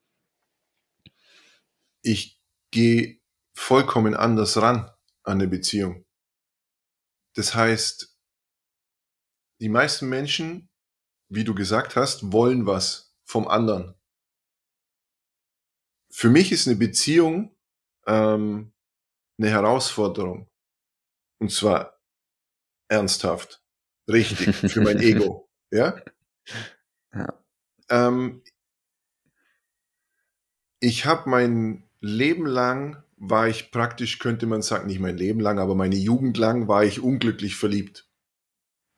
Ich gehe vollkommen anders ran an eine Beziehung. Das heißt, die meisten Menschen, wie du gesagt hast, wollen was vom anderen. Für mich ist eine Beziehung eine Herausforderung. Und zwar ernsthaft. Richtig. Für mein Ego. Ja? Ja. Ich habe mein Leben lang, war ich praktisch, könnte man sagen, nicht mein Leben lang, aber meine Jugend lang war ich unglücklich verliebt.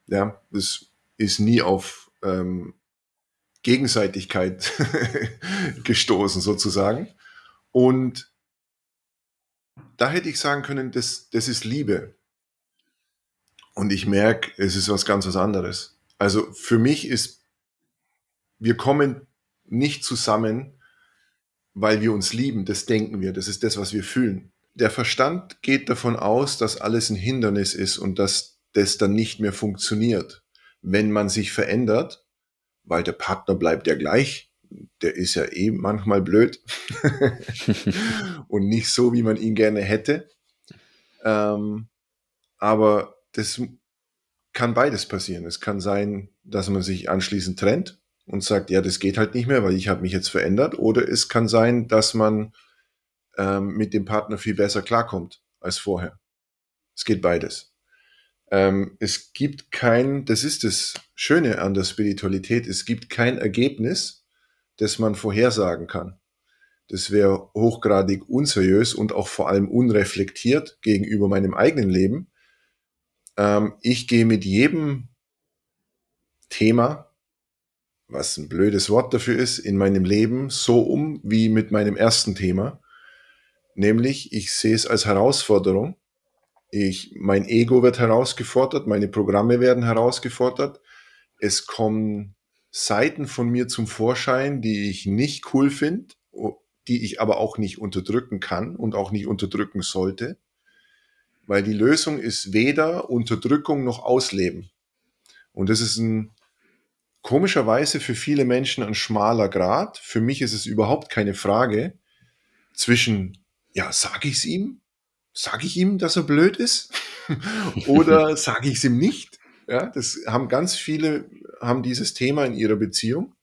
Ja, das ist nie auf Gegenseitigkeit gestoßen sozusagen. Und da hätte ich sagen können, das ist Liebe. Und ich merke, es ist was ganz was anderes. Also für mich ist, wir kommen nicht zusammen, weil wir uns lieben. Das denken wir, das ist das, was wir fühlen. Der Verstand geht davon aus, dass alles ein Hindernis ist und dass das dann nicht mehr funktioniert. Wenn man sich verändert, weil der Partner bleibt ja gleich, der ist ja eh manchmal blöd und nicht so, wie man ihn gerne hätte. Aber das kann beides passieren. Es kann sein, dass man sich anschließend trennt und sagt, ja, das geht halt nicht mehr, weil ich habe mich jetzt verändert. Oder es kann sein, dass man mit dem Partner viel besser klarkommt als vorher. Es geht beides. Es gibt kein, das ist das Schöne an der Spiritualität, es gibt kein Ergebnis, dass man vorhersagen kann. Das wäre hochgradig unseriös und auch vor allem unreflektiert gegenüber meinem eigenen Leben. Ich gehe mit jedem Thema, was ein blödes Wort dafür ist, in meinem Leben so um wie mit meinem ersten Thema. Nämlich, ich sehe es als Herausforderung. Mein Ego wird herausgefordert, meine Programme werden herausgefordert. Es kommen Seiten von mir zum Vorschein, die ich nicht cool finde, die ich aber auch nicht unterdrücken kann und auch nicht unterdrücken sollte, weil die Lösung ist weder Unterdrückung noch Ausleben. Und das ist komischerweise für viele Menschen ein schmaler Grat. Für mich ist es überhaupt keine Frage zwischen, ja, sage ich es ihm? Sage ich ihm, dass er blöd ist? Oder sage ich es ihm nicht? Ja, das haben ganz viele, haben dieses Thema in ihrer Beziehung.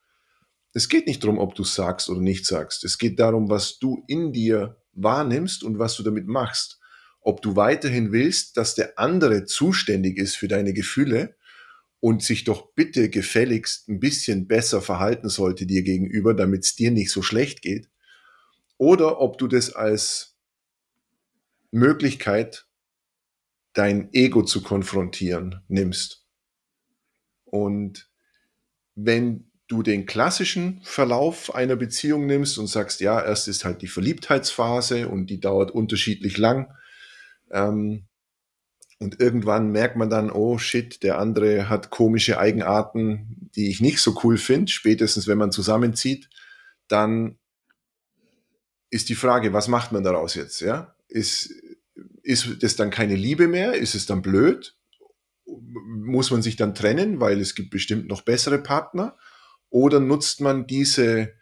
Es geht nicht darum, ob du sagst oder nicht sagst. Es geht darum, was du in dir wahrnimmst und was du damit machst. Ob du weiterhin willst, dass der andere zuständig ist für deine Gefühle und sich doch bitte gefälligst ein bisschen besser verhalten sollte dir gegenüber, damit es dir nicht so schlecht geht. Oder ob du das als Möglichkeit, dein Ego zu konfrontieren, nimmst. Und wenn du den klassischen Verlauf einer Beziehung nimmst und sagst, ja, erst ist halt die Verliebtheitsphase und die dauert unterschiedlich lang, und irgendwann merkt man dann, oh shit, der andere hat komische Eigenarten, die ich nicht so cool finde, spätestens wenn man zusammenzieht, dann ist die Frage, was macht man daraus jetzt? Ja? Ist das dann keine Liebe mehr? Ist es dann blöd? Muss man sich dann trennen, weil es gibt bestimmt noch bessere Partner? Oder nutzt man diese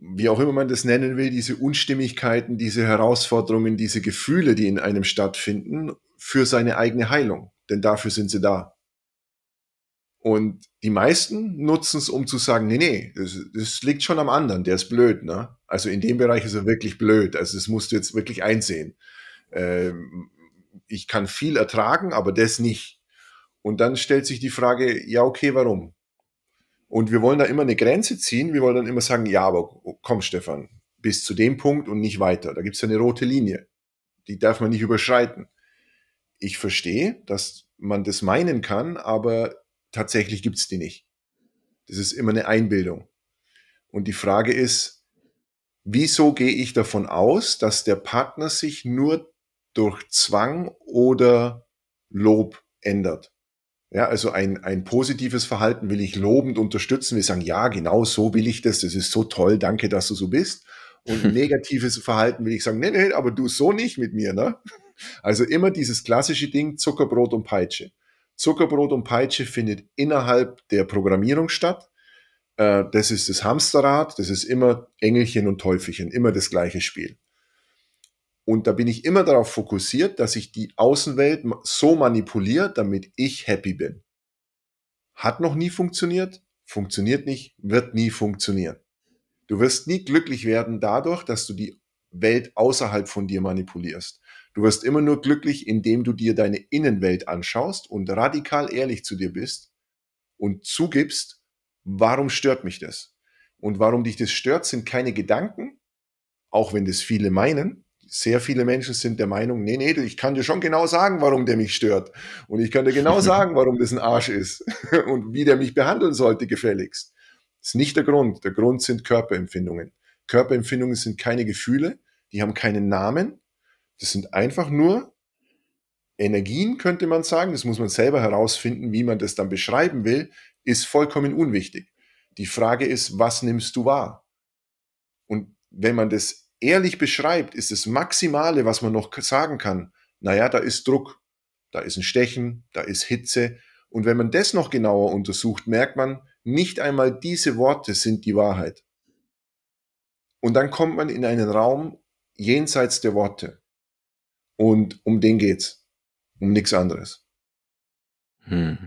wie auch immer man das nennen will, diese Unstimmigkeiten, diese Herausforderungen, diese Gefühle, die in einem stattfinden, für seine eigene Heilung. Denn dafür sind sie da. Und die meisten nutzen es, um zu sagen, nee, das liegt schon am anderen, der ist blöd, ne? Also in dem Bereich ist er wirklich blöd, also das musst du jetzt wirklich einsehen. Ich kann viel ertragen, aber das nicht. Und dann stellt sich die Frage, ja okay, warum? Und wir wollen da immer eine Grenze ziehen, wir wollen dann immer sagen, ja, aber komm Stefan, bis zu dem Punkt und nicht weiter. Da gibt es ja eine rote Linie, die darf man nicht überschreiten. Ich verstehe, dass man das meinen kann, aber tatsächlich gibt es die nicht. Das ist immer eine Einbildung. Und die Frage ist, wieso gehe ich davon aus, dass der Partner sich nur durch Zwang oder Lob ändert? Ja, also ein positives Verhalten will ich lobend unterstützen. Wir sagen, ja, genau so will ich das. Das ist so toll, danke, dass du so bist. Und ein negatives Verhalten will ich sagen, nee, aber du so nicht mit mir, ne? Also immer dieses klassische Ding, Zuckerbrot und Peitsche. Zuckerbrot und Peitsche findet innerhalb der Programmierung statt. Das ist das Hamsterrad, das ist immer Engelchen und Teufelchen, immer das gleiche Spiel. Und da bin ich immer darauf fokussiert, dass ich die Außenwelt so manipuliere, damit ich happy bin. Hat noch nie funktioniert, funktioniert nicht, wird nie funktionieren. Du wirst nie glücklich werden dadurch, dass du die Welt außerhalb von dir manipulierst. Du wirst immer nur glücklich, indem du dir deine Innenwelt anschaust und radikal ehrlich zu dir bist und zugibst, warum stört mich das? Und warum dich das stört, sind keine Gedanken, auch wenn das viele meinen. Sehr viele Menschen sind der Meinung, nee, ich kann dir schon genau sagen, warum der mich stört. Und ich kann dir genau sagen, warum das ein Arsch ist und wie der mich behandeln sollte, gefälligst. Das ist nicht der Grund. Der Grund sind Körperempfindungen. Körperempfindungen sind keine Gefühle, die haben keinen Namen. Das sind einfach nur Energien, könnte man sagen. Das muss man selber herausfinden, wie man das dann beschreiben will, ist vollkommen unwichtig. Die Frage ist, was nimmst du wahr? Und wenn man das ehrlich beschreibt, ist das Maximale, was man noch sagen kann, naja, da ist Druck, da ist ein Stechen, da ist Hitze. Und wenn man das noch genauer untersucht, merkt man, nicht einmal diese Worte sind die Wahrheit. Und dann kommt man in einen Raum jenseits der Worte. Und um den geht's. Um nichts anderes. Ja,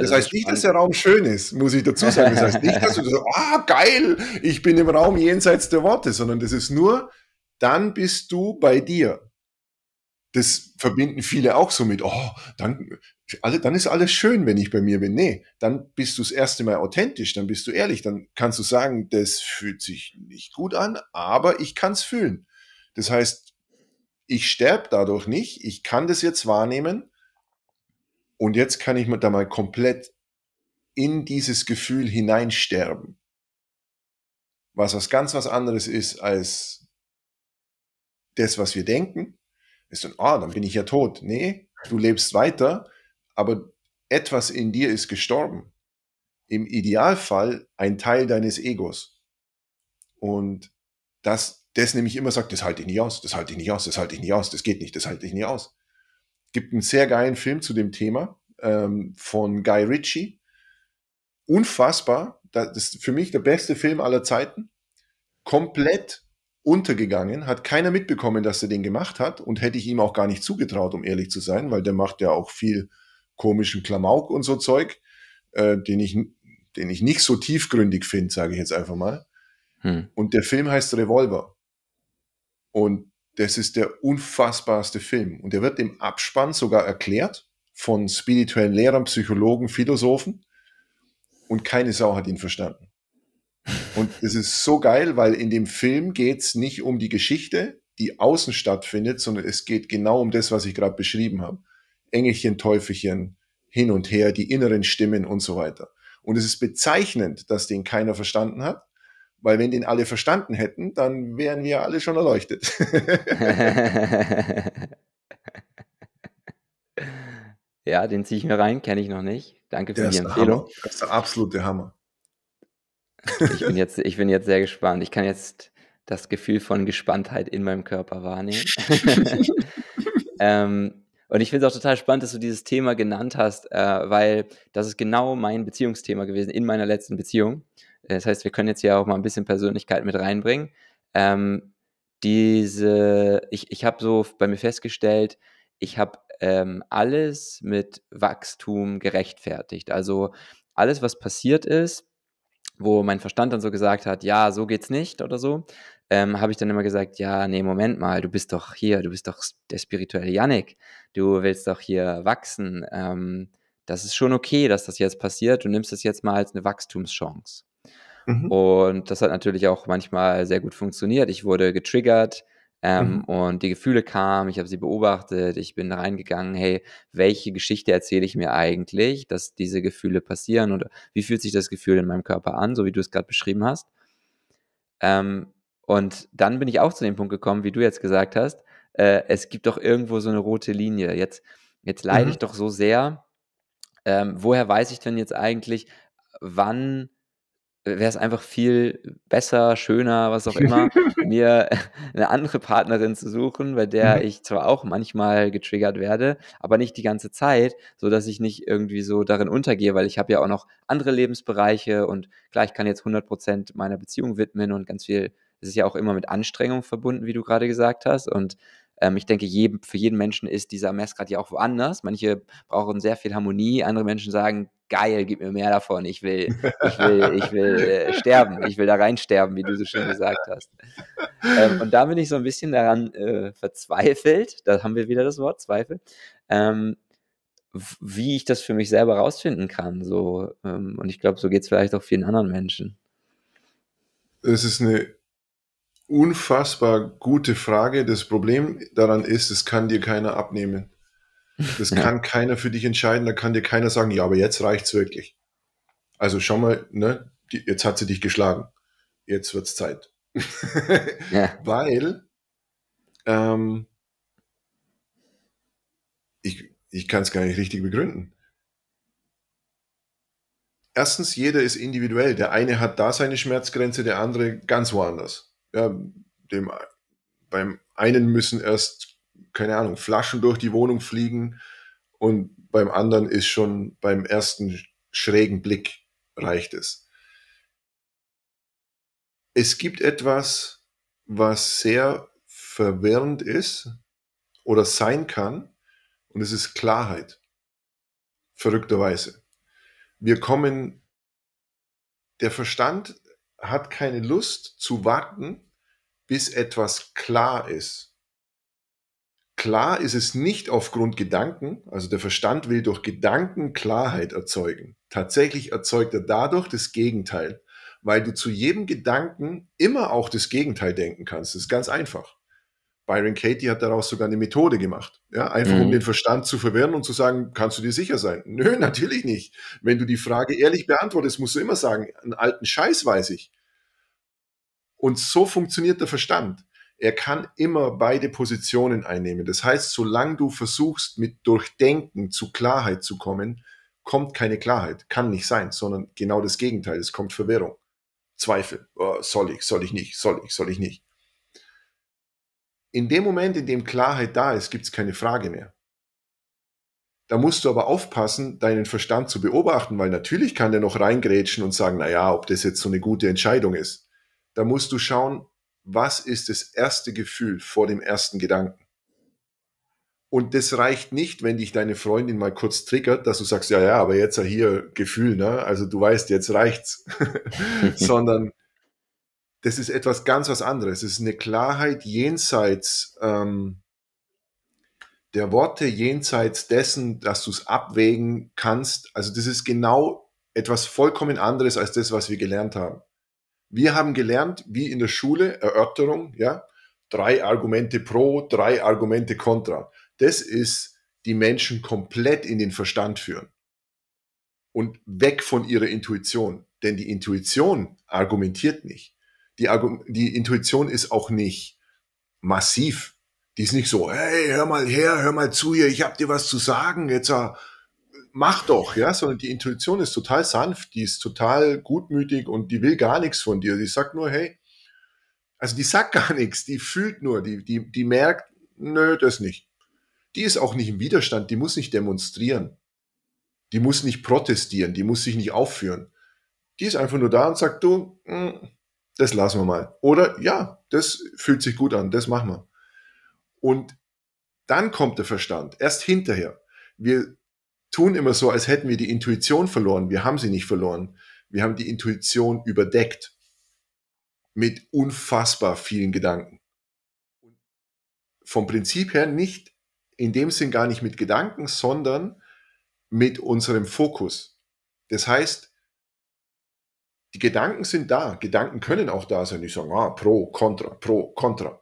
das heißt nicht, dass der Raum schön ist, muss ich dazu sagen. Das heißt nicht, dass du so, geil, ich bin im Raum jenseits der Worte, sondern das ist nur, dann bist du bei dir. Das verbinden viele auch so mit, dann ist alles schön, wenn ich bei mir bin. Nee, dann bist du das erste Mal authentisch, dann bist du ehrlich, dann kannst du sagen, das fühlt sich nicht gut an, aber ich kann es fühlen. Das heißt, ich sterbe dadurch nicht, ich kann das jetzt wahrnehmen und jetzt kann ich mir da mal komplett in dieses Gefühl hineinsterben. Was ganz was anderes ist als das, was wir denken, ist dann, dann bin ich ja tot. Nee, du lebst weiter, aber etwas in dir ist gestorben. Im Idealfall ein Teil deines Egos. Und das nämlich immer sagt, das halte ich nicht aus, das geht nicht, das halte ich nicht aus. Gibt einen sehr geilen Film zu dem Thema von Guy Ritchie. Unfassbar, das ist für mich der beste Film aller Zeiten. Komplett untergegangen, hat keiner mitbekommen, dass er den gemacht hat und hätte ich ihm auch gar nicht zugetraut, um ehrlich zu sein, weil der macht ja auch viel komischen Klamauk und so Zeug, den ich nicht so tiefgründig finde, sage ich jetzt einfach mal. Und der Film heißt Revolver. Und das ist der unfassbarste Film. Und der wird im Abspann sogar erklärt von spirituellen Lehrern, Psychologen, Philosophen. Und keine Sau hat ihn verstanden. Und es ist so geil, weil in dem Film geht es nicht um die Geschichte, die außen stattfindet, sondern es geht genau um das, was ich gerade beschrieben habe. Engelchen, Teufelchen, hin und her, die inneren Stimmen und so weiter. Und es ist bezeichnend, dass den keiner verstanden hat. Weil wenn den alle verstanden hätten, dann wären wir alle schon erleuchtet. Ja, den ziehe ich mir rein, kenne ich noch nicht. Danke für die Empfehlung. Das ist der absolute Hammer. Ich bin jetzt sehr gespannt. Ich kann jetzt das Gefühl von Gespanntheit in meinem Körper wahrnehmen. Und ich finde es auch total spannend, dass du dieses Thema genannt hast, weil das ist genau mein Beziehungsthema gewesen in meiner letzten Beziehung. Das heißt, wir können jetzt hier auch mal ein bisschen Persönlichkeit mit reinbringen. Ich habe so bei mir festgestellt, ich habe alles mit Wachstum gerechtfertigt. Also alles, was passiert ist, wo mein Verstand dann so gesagt hat, ja, so geht's nicht oder so, habe ich dann immer gesagt, ja, nee, Moment mal, du bist doch hier, du bist doch der spirituelle Jannick, du willst doch hier wachsen. Das ist schon okay, dass das jetzt passiert, du nimmst es jetzt mal als eine Wachstumschance. Mhm. Und das hat natürlich auch manchmal sehr gut funktioniert. Ich wurde getriggert und die Gefühle kamen, ich habe sie beobachtet, ich bin reingegangen, hey, welche Geschichte erzähle ich mir eigentlich, dass diese Gefühle passieren und wie fühlt sich das Gefühl in meinem Körper an, so wie du es gerade beschrieben hast. Und dann bin ich auch zu dem Punkt gekommen, wie du jetzt gesagt hast, es gibt doch irgendwo so eine rote Linie. Jetzt leide ich doch so sehr. Woher weiß ich denn jetzt eigentlich, wann wäre es einfach viel besser, schöner, was auch immer, mir eine andere Partnerin zu suchen, bei der ich zwar auch manchmal getriggert werde, aber nicht die ganze Zeit, sodass ich nicht irgendwie so darin untergehe, weil ich habe ja auch noch andere Lebensbereiche und klar, ich kann jetzt 100% meiner Beziehung widmen und ganz viel, es ist ja auch immer mit Anstrengung verbunden, wie du gerade gesagt hast, und ich denke, für jeden Menschen ist dieser Messgrad ja auch woanders. Manche brauchen sehr viel Harmonie, andere Menschen sagen, geil, gib mir mehr davon, ich will sterben, ich will da reinsterben, wie du so schön gesagt hast. Und da bin ich so ein bisschen daran verzweifelt, da haben wir wieder das Wort Zweifel, wie ich das für mich selber rausfinden kann. So, und ich glaube, so geht es vielleicht auch vielen anderen Menschen. Es ist eine unfassbar gute Frage. Das Problem daran ist, es kann dir keiner abnehmen. Das kann keiner für dich entscheiden, da kann dir keiner sagen, ja, aber jetzt reicht's wirklich. Also schau mal, ne, jetzt hat sie dich geschlagen, jetzt wird's Zeit. Ja. Weil, ich kann es gar nicht richtig begründen. Erstens, jeder ist individuell. Der eine hat da seine Schmerzgrenze, der andere ganz woanders. Ja, beim einen müssen erst, keine Ahnung, Flaschen durch die Wohnung fliegen und beim anderen ist schon beim ersten schrägen Blick reicht es. Es gibt etwas, was sehr verwirrend ist oder sein kann und es ist Klarheit. Verrückterweise. Der Verstand hat keine Lust zu warten, bis etwas klar ist. Klar ist es nicht aufgrund Gedanken, also der Verstand will durch Gedanken Klarheit erzeugen. Tatsächlich erzeugt er dadurch das Gegenteil, weil du zu jedem Gedanken immer auch das Gegenteil denken kannst. Das ist ganz einfach. Byron Katie hat daraus sogar eine Methode gemacht, ja, einfach um den Verstand zu verwirren und zu sagen, kannst du dir sicher sein? Nö, natürlich nicht. Wenn du die Frage ehrlich beantwortest, musst du immer sagen, einen alten Scheiß weiß ich. Und so funktioniert der Verstand. Er kann immer beide Positionen einnehmen. Das heißt, solange du versuchst, mit Durchdenken zu Klarheit zu kommen, kommt keine Klarheit. Kann nicht sein, sondern genau das Gegenteil. Es kommt Verwirrung, Zweifel. Oh, soll ich nicht? In dem Moment, in dem Klarheit da ist, gibt es keine Frage mehr. Da musst du aber aufpassen, deinen Verstand zu beobachten, weil natürlich kann der noch reingrätschen und sagen, naja, ob das jetzt so eine gute Entscheidung ist. Da musst du schauen, was ist das erste Gefühl vor dem ersten Gedanken? Und das reicht nicht, wenn dich deine Freundin mal kurz triggert, dass du sagst, ja, aber jetzt hier Gefühl, ne? Also du weißt, jetzt reicht's. Sondern das ist etwas ganz was anderes. Es ist eine Klarheit jenseits der Worte, jenseits dessen, dass du es abwägen kannst. Also das ist genau etwas vollkommen anderes als das, was wir gelernt haben. Wir haben gelernt, wie in der Schule, Erörterung, ja, 3 Argumente pro, 3 Argumente contra. Das ist, die Menschen komplett in den Verstand führen und weg von ihrer Intuition. Denn die Intuition argumentiert nicht. Die Intuition ist auch nicht massiv. Die ist nicht so, hey, hör mal her, hör mal zu hier, ich hab dir was zu sagen, jetzt mach doch, ja, sondern die Intuition ist total sanft, die ist total gutmütig und die will gar nichts von dir. Die sagt nur, hey, also die sagt gar nichts, die fühlt nur, die merkt, nö, das nicht. Die ist auch nicht im Widerstand, die muss nicht demonstrieren. Die muss nicht protestieren, die muss sich nicht aufführen. Die ist einfach nur da und sagt, du, das lassen wir mal. Oder ja, das fühlt sich gut an, das machen wir. Und dann kommt der Verstand, erst hinterher. Wir tun immer so, als hätten wir die Intuition verloren. Wir haben sie nicht verloren. Wir haben die Intuition überdeckt mit unfassbar vielen Gedanken. Vom Prinzip her nicht, in dem Sinn gar nicht mit Gedanken, sondern mit unserem Fokus. Das heißt, die Gedanken sind da. Gedanken können auch da sein. Die sagen, ah, pro, contra, pro, contra.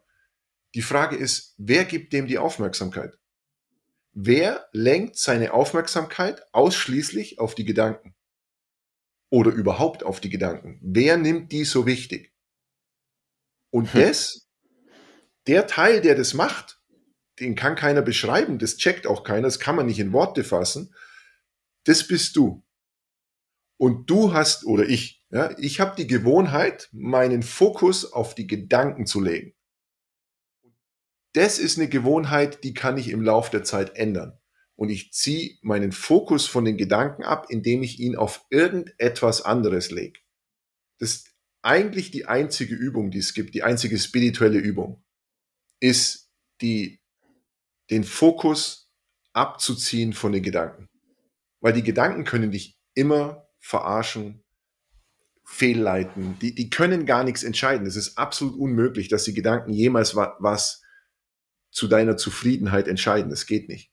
Die Frage ist, wer gibt dem die Aufmerksamkeit? Wer lenkt seine Aufmerksamkeit ausschließlich auf die Gedanken? Oder überhaupt auf die Gedanken? Wer nimmt die so wichtig? Und der Teil, der das macht, den kann keiner beschreiben, das checkt auch keiner, das kann man nicht in Worte fassen, das bist du. Und du hast, oder ich, ja, ich habe die Gewohnheit, meinen Fokus auf die Gedanken zu legen. Das ist eine Gewohnheit, die kann ich im Laufe der Zeit ändern. Und ich ziehe meinen Fokus von den Gedanken ab, indem ich ihn auf irgendetwas anderes lege. Das ist eigentlich die einzige Übung, die es gibt, die einzige spirituelle Übung, ist den Fokus abzuziehen von den Gedanken. Weil die Gedanken können dich immer verarschen, fehlleiten. Die können gar nichts entscheiden. Es ist absolut unmöglich, dass die Gedanken jemals was zu deiner Zufriedenheit entscheiden. Das geht nicht.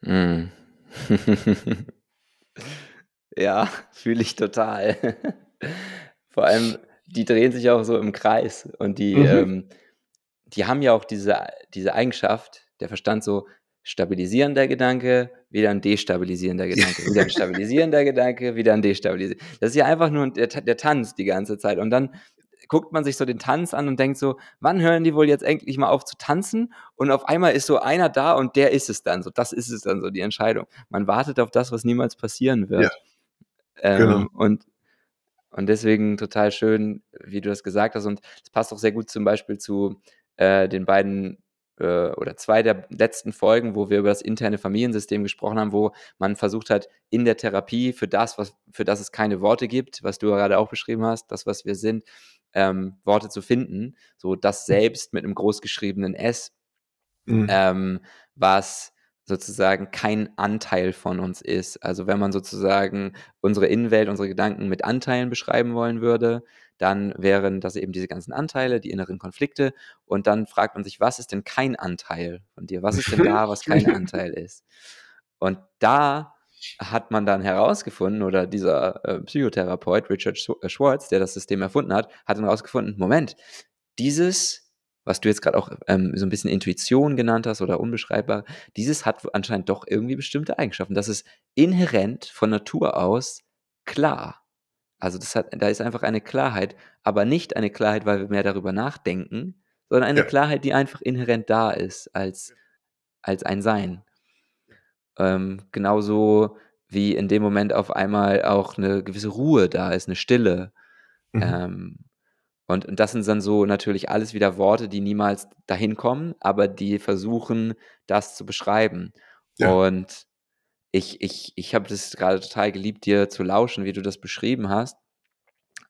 Mm. Ja, fühle ich total. Vor allem, die drehen sich auch so im Kreis und die haben ja auch diese Eigenschaft, der Verstand, so stabilisierender Gedanke, wieder ein destabilisierender Gedanke, wieder ein stabilisierender Gedanke, wieder ein destabilisierender. Das ist ja einfach nur der Tanz die ganze Zeit. Und dann guckt man sich so den Tanz an und denkt so, wann hören die wohl jetzt endlich mal auf zu tanzen? Und auf einmal ist so einer da und der ist es dann so. Das ist es dann so, die Entscheidung. Man wartet auf das, was niemals passieren wird. Ja. Genau. Und deswegen total schön, wie du das gesagt hast. Und es passt auch sehr gut zum Beispiel zu den beiden oder zwei der letzten Folgen, wo wir über das interne Familiensystem gesprochen haben, wo man versucht hat, in der Therapie für das es keine Worte gibt, was du gerade auch beschrieben hast, das, was wir sind, Worte zu finden. So das Selbst mit einem großgeschriebenen S, was sozusagen kein Anteil von uns ist. Also wenn man sozusagen unsere Innenwelt, unsere Gedanken mit Anteilen beschreiben wollen würde, dann wären das eben diese ganzen Anteile, die inneren Konflikte. Und dann fragt man sich, was ist denn kein Anteil von dir? Was ist denn da, was kein Anteil ist? Und da hat man dann herausgefunden, oder dieser Psychotherapeut Richard Schwartz, der das System erfunden hat, hat dann herausgefunden, Moment, dieses, was du jetzt gerade auch so ein bisschen Intuition genannt hast oder unbeschreibbar, dieses hat anscheinend doch irgendwie bestimmte Eigenschaften. Das ist inhärent von Natur aus klar. Also da ist einfach eine Klarheit, aber nicht eine Klarheit, weil wir mehr darüber nachdenken, sondern eine Klarheit, die einfach inhärent da ist als ein Sein. Genauso wie in dem Moment auf einmal auch eine gewisse Ruhe da ist, eine Stille. Und das sind dann so natürlich alles wieder Worte, die niemals dahin kommen, aber die versuchen, das zu beschreiben. Ja. Und ich habe das gerade total geliebt, dir zu lauschen, wie du das beschrieben hast,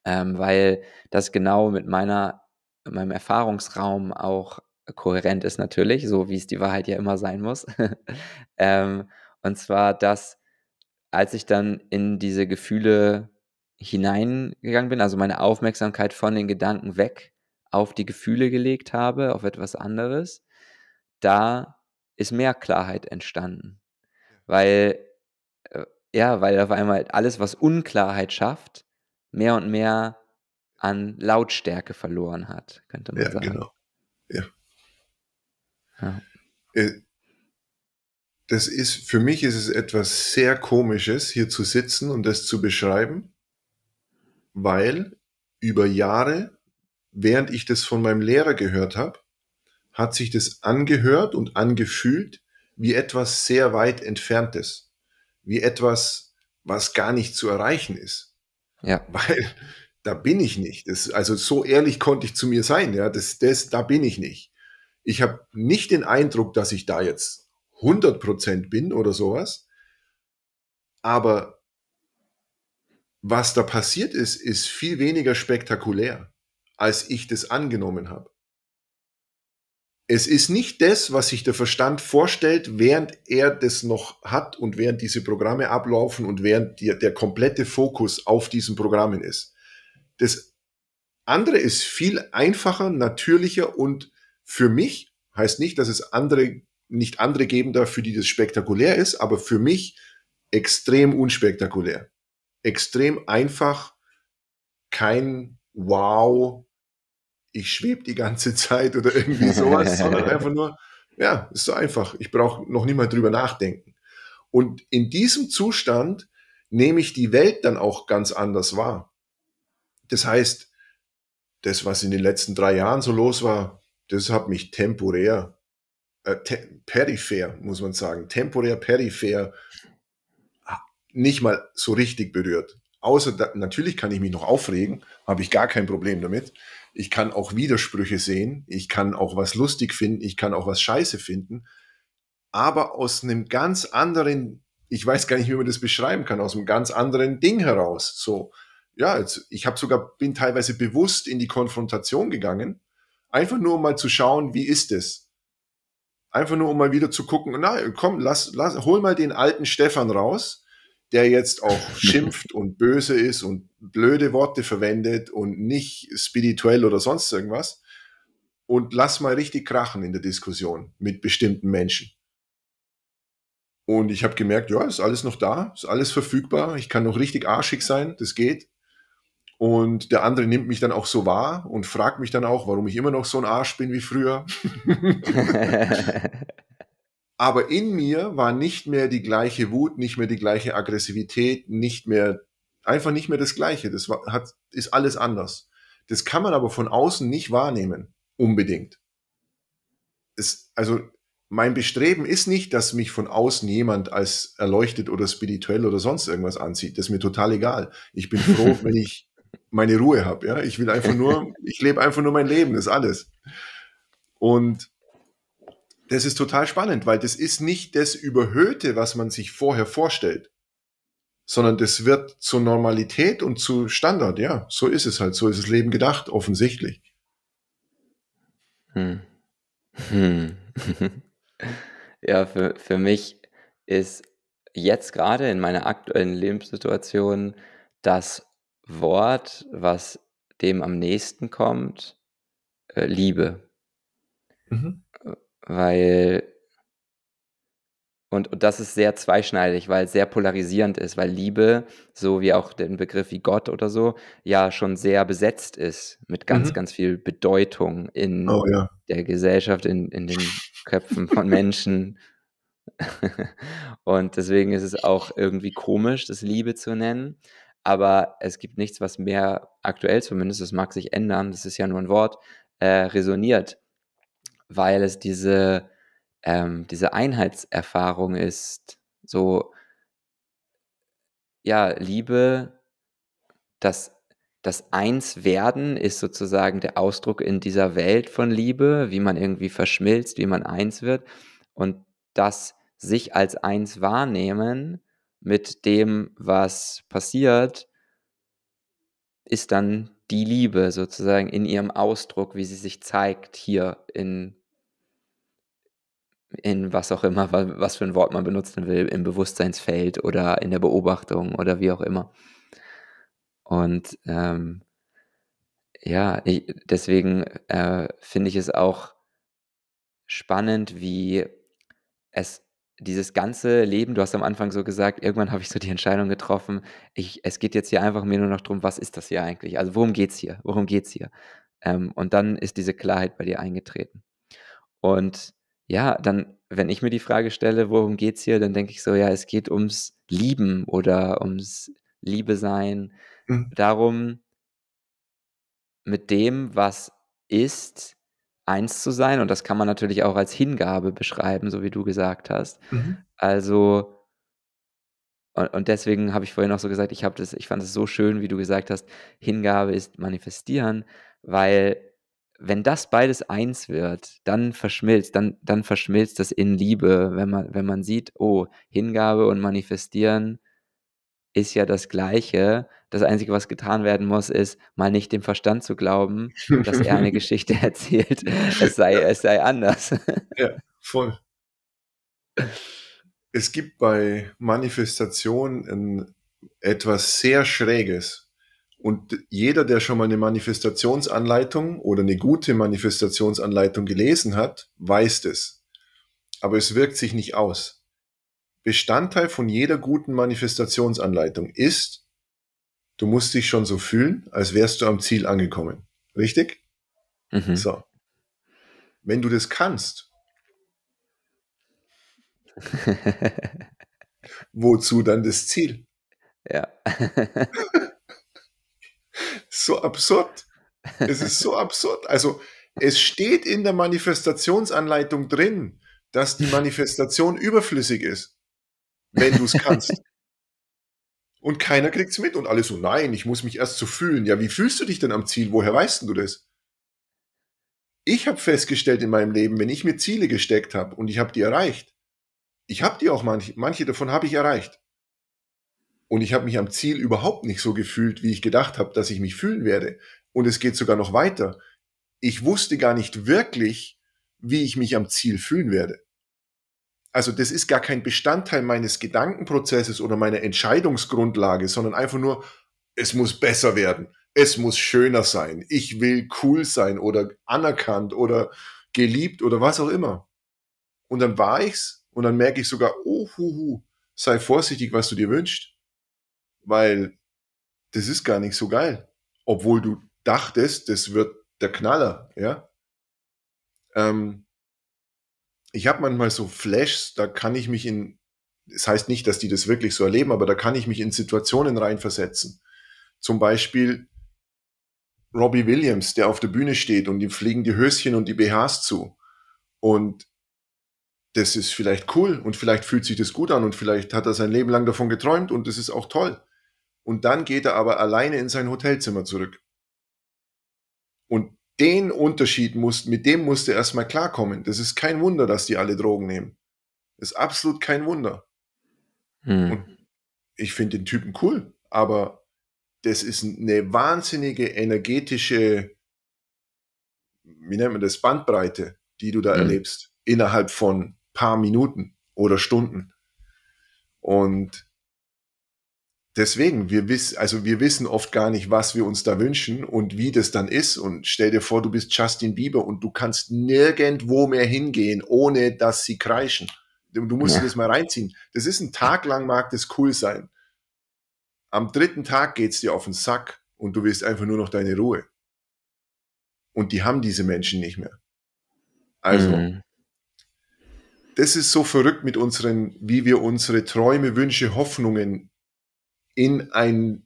weil das genau mit meinem Erfahrungsraum auch kohärent ist natürlich, so wie es die Wahrheit ja immer sein muss. Und zwar, dass als ich dann in diese Gefühle hineingegangen bin, also meine Aufmerksamkeit von den Gedanken weg auf die Gefühle gelegt habe, auf etwas anderes, da ist mehr Klarheit entstanden. Weil auf einmal alles, was Unklarheit schafft, mehr und mehr an Lautstärke verloren hat, könnte man sagen. Genau. Ja, genau. Für mich ist es etwas sehr Komisches, hier zu sitzen und das zu beschreiben, weil über Jahre, während ich das von meinem Lehrer gehört habe, hat sich das angehört und angefühlt wie etwas sehr weit Entferntes, wie etwas, was gar nicht zu erreichen ist. Ja. Weil da bin ich nicht. Also so ehrlich konnte ich zu mir sein. Ja, da bin ich nicht. Ich habe nicht den Eindruck, dass ich da jetzt 100% bin oder sowas, aber was da passiert ist, ist viel weniger spektakulär, als ich das angenommen habe. Es ist nicht das, was sich der Verstand vorstellt, während er das noch hat und während diese Programme ablaufen und während der komplette Fokus auf diesen Programmen ist. Das andere ist viel einfacher, natürlicher und für mich, heißt nicht, dass es nicht andere geben darf, für die das spektakulär ist, aber für mich extrem unspektakulär. Extrem einfach, kein Wow, ich schwebe die ganze Zeit oder irgendwie sowas, sondern einfach nur, ja, ist so einfach. Ich brauche noch nicht mal drüber nachdenken. Und in diesem Zustand nehme ich die Welt dann auch ganz anders wahr. Das heißt, das, was in den letzten 3 Jahren so los war, das hat mich temporär, peripher, muss man sagen, temporär, peripher, nicht mal so richtig berührt. Außer, natürlich kann ich mich noch aufregen, habe ich gar kein Problem damit. Ich kann auch Widersprüche sehen, ich kann auch was lustig finden, ich kann auch was scheiße finden, aber aus einem ganz anderen, ich weiß gar nicht, wie man das beschreiben kann, aus einem ganz anderen Ding heraus. So, ja, jetzt, ich habe sogar, bin teilweise bewusst in die Konfrontation gegangen, einfach nur um mal zu schauen, wie ist es? Einfach nur um mal wieder zu gucken, na komm, hol mal den alten Stefan raus, der jetzt auch schimpft und böse ist und blöde Worte verwendet und nicht spirituell oder sonst irgendwas. Und lass mal richtig krachen in der Diskussion mit bestimmten Menschen. Und ich habe gemerkt, ja, ist alles noch da, ist alles verfügbar, ich kann noch richtig arschig sein, das geht. Und der andere nimmt mich dann auch so wahr und fragt mich dann auch, warum ich immer noch so ein Arsch bin wie früher. Aber in mir war nicht mehr die gleiche Wut, nicht mehr die gleiche Aggressivität, einfach nicht mehr das Gleiche. Das ist alles anders. Das kann man aber von außen nicht wahrnehmen, unbedingt. Also mein Bestreben ist nicht, dass mich von außen jemand als erleuchtet oder spirituell oder sonst irgendwas ansieht. Das ist mir total egal. Ich bin froh, wenn ich meine Ruhe habe. Ja? Ich lebe einfach nur mein Leben, das ist alles. Und das ist total spannend, weil das ist nicht das Überhöhte, was man sich vorher vorstellt, sondern das wird zur Normalität und zu Standard. Ja, so ist es halt, so ist das Leben gedacht, offensichtlich. Ja, für mich ist jetzt gerade in meiner aktuellen Lebenssituation das Wort, was dem am nächsten kommt, Liebe. Mhm. Und das ist sehr zweischneidig, weil es sehr polarisierend ist, weil Liebe, so wie auch den Begriff wie Gott oder so, ja schon sehr besetzt ist mit ganz, ganz viel Bedeutung in der Gesellschaft, in den Köpfen von Menschen. Und deswegen ist es auch irgendwie komisch, das Liebe zu nennen, aber es gibt nichts, was mehr aktuell zumindest, das mag sich ändern, das ist ja nur ein Wort, resoniert. Weil es diese Einheitserfahrung ist, so, ja, Liebe, das Einswerden ist sozusagen der Ausdruck in dieser Welt von Liebe, wie man irgendwie verschmilzt, wie man eins wird und das sich als eins wahrnehmen mit dem, was passiert, ist dann die Liebe sozusagen in ihrem Ausdruck, wie sie sich zeigt hier in was auch immer, was für ein Wort man benutzen will, im Bewusstseinsfeld oder in der Beobachtung oder wie auch immer. Und deswegen finde ich es auch spannend, wie es dieses ganze Leben, du hast am Anfang so gesagt, irgendwann habe ich so die Entscheidung getroffen, es geht jetzt hier einfach mir nur noch darum, was ist das hier eigentlich? Also worum geht's hier? Worum geht's hier? Und dann ist diese Klarheit bei dir eingetreten. Und ja, dann, wenn ich mir die Frage stelle, worum geht's hier, dann denke ich so, ja, es geht ums Lieben oder ums Liebesein, darum, mit dem, was ist, eins zu sein, und das kann man natürlich auch als Hingabe beschreiben, so wie du gesagt hast. Also, und deswegen habe ich vorhin auch so gesagt, ich fand es so schön, wie du gesagt hast, Hingabe ist manifestieren, weil wenn das beides eins wird, dann verschmilzt das in Liebe, wenn man sieht, oh, Hingabe und manifestieren ist ja das Gleiche. Das Einzige, was getan werden muss, ist, mal nicht dem Verstand zu glauben, dass er eine Geschichte erzählt. Es sei anders. Ja, voll. Es gibt bei Manifestationen etwas sehr Schräges. Und jeder, der schon mal eine Manifestationsanleitung oder eine gute Manifestationsanleitung gelesen hat, weiß das. Aber es wirkt sich nicht aus. Bestandteil von jeder guten Manifestationsanleitung ist, du musst dich schon so fühlen, als wärst du am Ziel angekommen. Richtig? Mhm. So. Wenn du das kannst, wozu dann das Ziel? Ja. So absurd. Es ist so absurd. Also es steht in der Manifestationsanleitung drin, dass die Manifestation überflüssig ist, wenn du es kannst. Und keiner kriegt es mit und alle so, nein, ich muss mich erst so fühlen. Ja, wie fühlst du dich denn am Ziel? Woher weißt denn du das? Ich habe festgestellt in meinem Leben, wenn ich mir Ziele gesteckt habe und ich habe die erreicht, ich habe die auch manche davon habe ich erreicht. Und ich habe mich am Ziel überhaupt nicht so gefühlt, wie ich gedacht habe, dass ich mich fühlen werde. Und es geht sogar noch weiter. Ich wusste gar nicht wirklich, wie ich mich am Ziel fühlen werde. Also das ist gar kein Bestandteil meines Gedankenprozesses oder meiner Entscheidungsgrundlage, sondern einfach nur, es muss besser werden, es muss schöner sein, ich will cool sein oder anerkannt oder geliebt oder was auch immer. Und dann war ich's und dann merke ich sogar, oh, sei vorsichtig, was du dir wünschst, weil das ist gar nicht so geil, obwohl du dachtest, das wird der Knaller, ja. Ich habe manchmal so Flashs, da kann ich mich in, das heißt nicht, dass die das wirklich so erleben, aber da kann ich mich in Situationen reinversetzen. Zum Beispiel Robbie Williams, der auf der Bühne steht und ihm fliegen die Höschen und die BHs zu. Und das ist vielleicht cool und vielleicht fühlt sich das gut an und vielleicht hat er sein Leben lang davon geträumt und das ist auch toll. Und dann geht er aber alleine in sein Hotelzimmer zurück. Und den Unterschied mit dem musste erstmal klarkommen. Das ist kein Wunder, dass die alle Drogen nehmen. Das ist absolut kein Wunder. Hm. Und ich finde den Typen cool, aber das ist eine wahnsinnige energetische, wie nennt man das, Bandbreite, die du da erlebst, innerhalb von paar Minuten oder Stunden. Und deswegen, wir wissen oft gar nicht, was wir uns da wünschen und wie das dann ist. Und stell dir vor, du bist Justin Bieber und du kannst nirgendwo mehr hingehen, ohne dass sie kreischen. Du musst dir das mal reinziehen. Das ist ein Tag lang, mag das cool sein. Am dritten Tag geht's dir auf den Sack und du willst einfach nur noch deine Ruhe. Und die haben diese Menschen nicht mehr. Also, das ist so verrückt mit unseren, wie wir unsere Träume, Wünsche, Hoffnungen in eine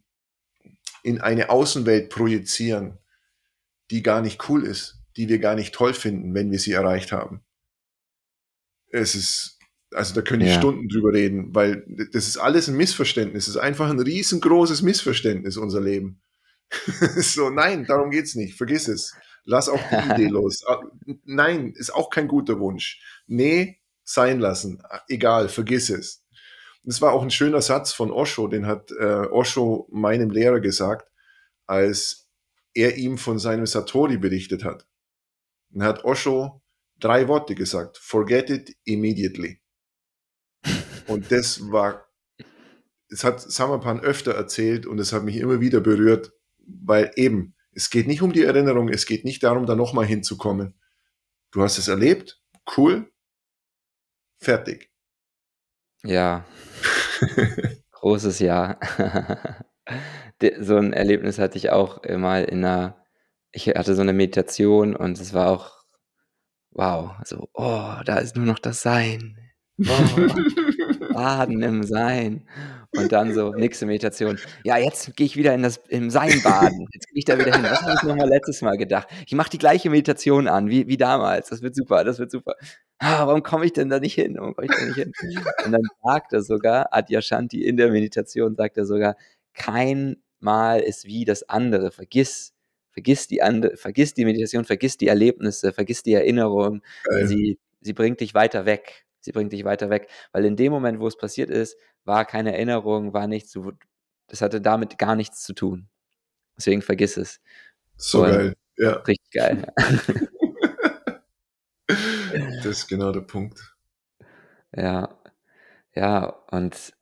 Außenwelt projizieren, die gar nicht cool ist, die wir gar nicht toll finden, wenn wir sie erreicht haben. Es ist, also da könnte ich Stunden drüber reden, weil das ist alles ein Missverständnis. Es ist einfach ein riesengroßes Missverständnis, unser Leben. So, nein, darum geht's nicht. Vergiss es. Lass auch die Idee los. Nein, ist auch kein guter Wunsch. Nee, sein lassen. Egal, vergiss es. Das war auch ein schöner Satz von Osho, den hat Osho meinem Lehrer gesagt, als er ihm von seinem Satori berichtet hat. Dann hat Osho 3 Worte gesagt, forget it immediately. Und das war, es hat Samapan öfter erzählt und es hat mich immer wieder berührt, weil eben, es geht nicht um die Erinnerung, es geht nicht darum, da nochmal hinzukommen. Du hast es erlebt, cool, fertig. Ja, großes Ja. So ein Erlebnis hatte ich auch mal ich hatte so eine Meditation und es war auch, wow, so, oh, da ist nur noch das Sein. Wow. Baden im Sein. Und dann so, nächste Meditation. Ja, jetzt gehe ich wieder im Sein baden. Jetzt gehe ich da wieder hin. Das habe ich nochmal letztes Mal gedacht. Ich mache die gleiche Meditation an, wie damals. Das wird super. Ah, warum komme ich denn da nicht hin? Und dann sagt er sogar, Adyashanti in der Meditation sagt er sogar, kein Mal ist wie das andere. Vergiss die Meditation, vergiss die Erlebnisse, vergiss die Erinnerung. Sie bringt dich weiter weg. Weil in dem Moment, wo es passiert ist, war keine Erinnerung, war nichts, du Das hatte damit gar nichts zu tun. Deswegen vergiss es. So und geil. Ja. Richtig geil. Das ist genau der Punkt. Ja. Ja, und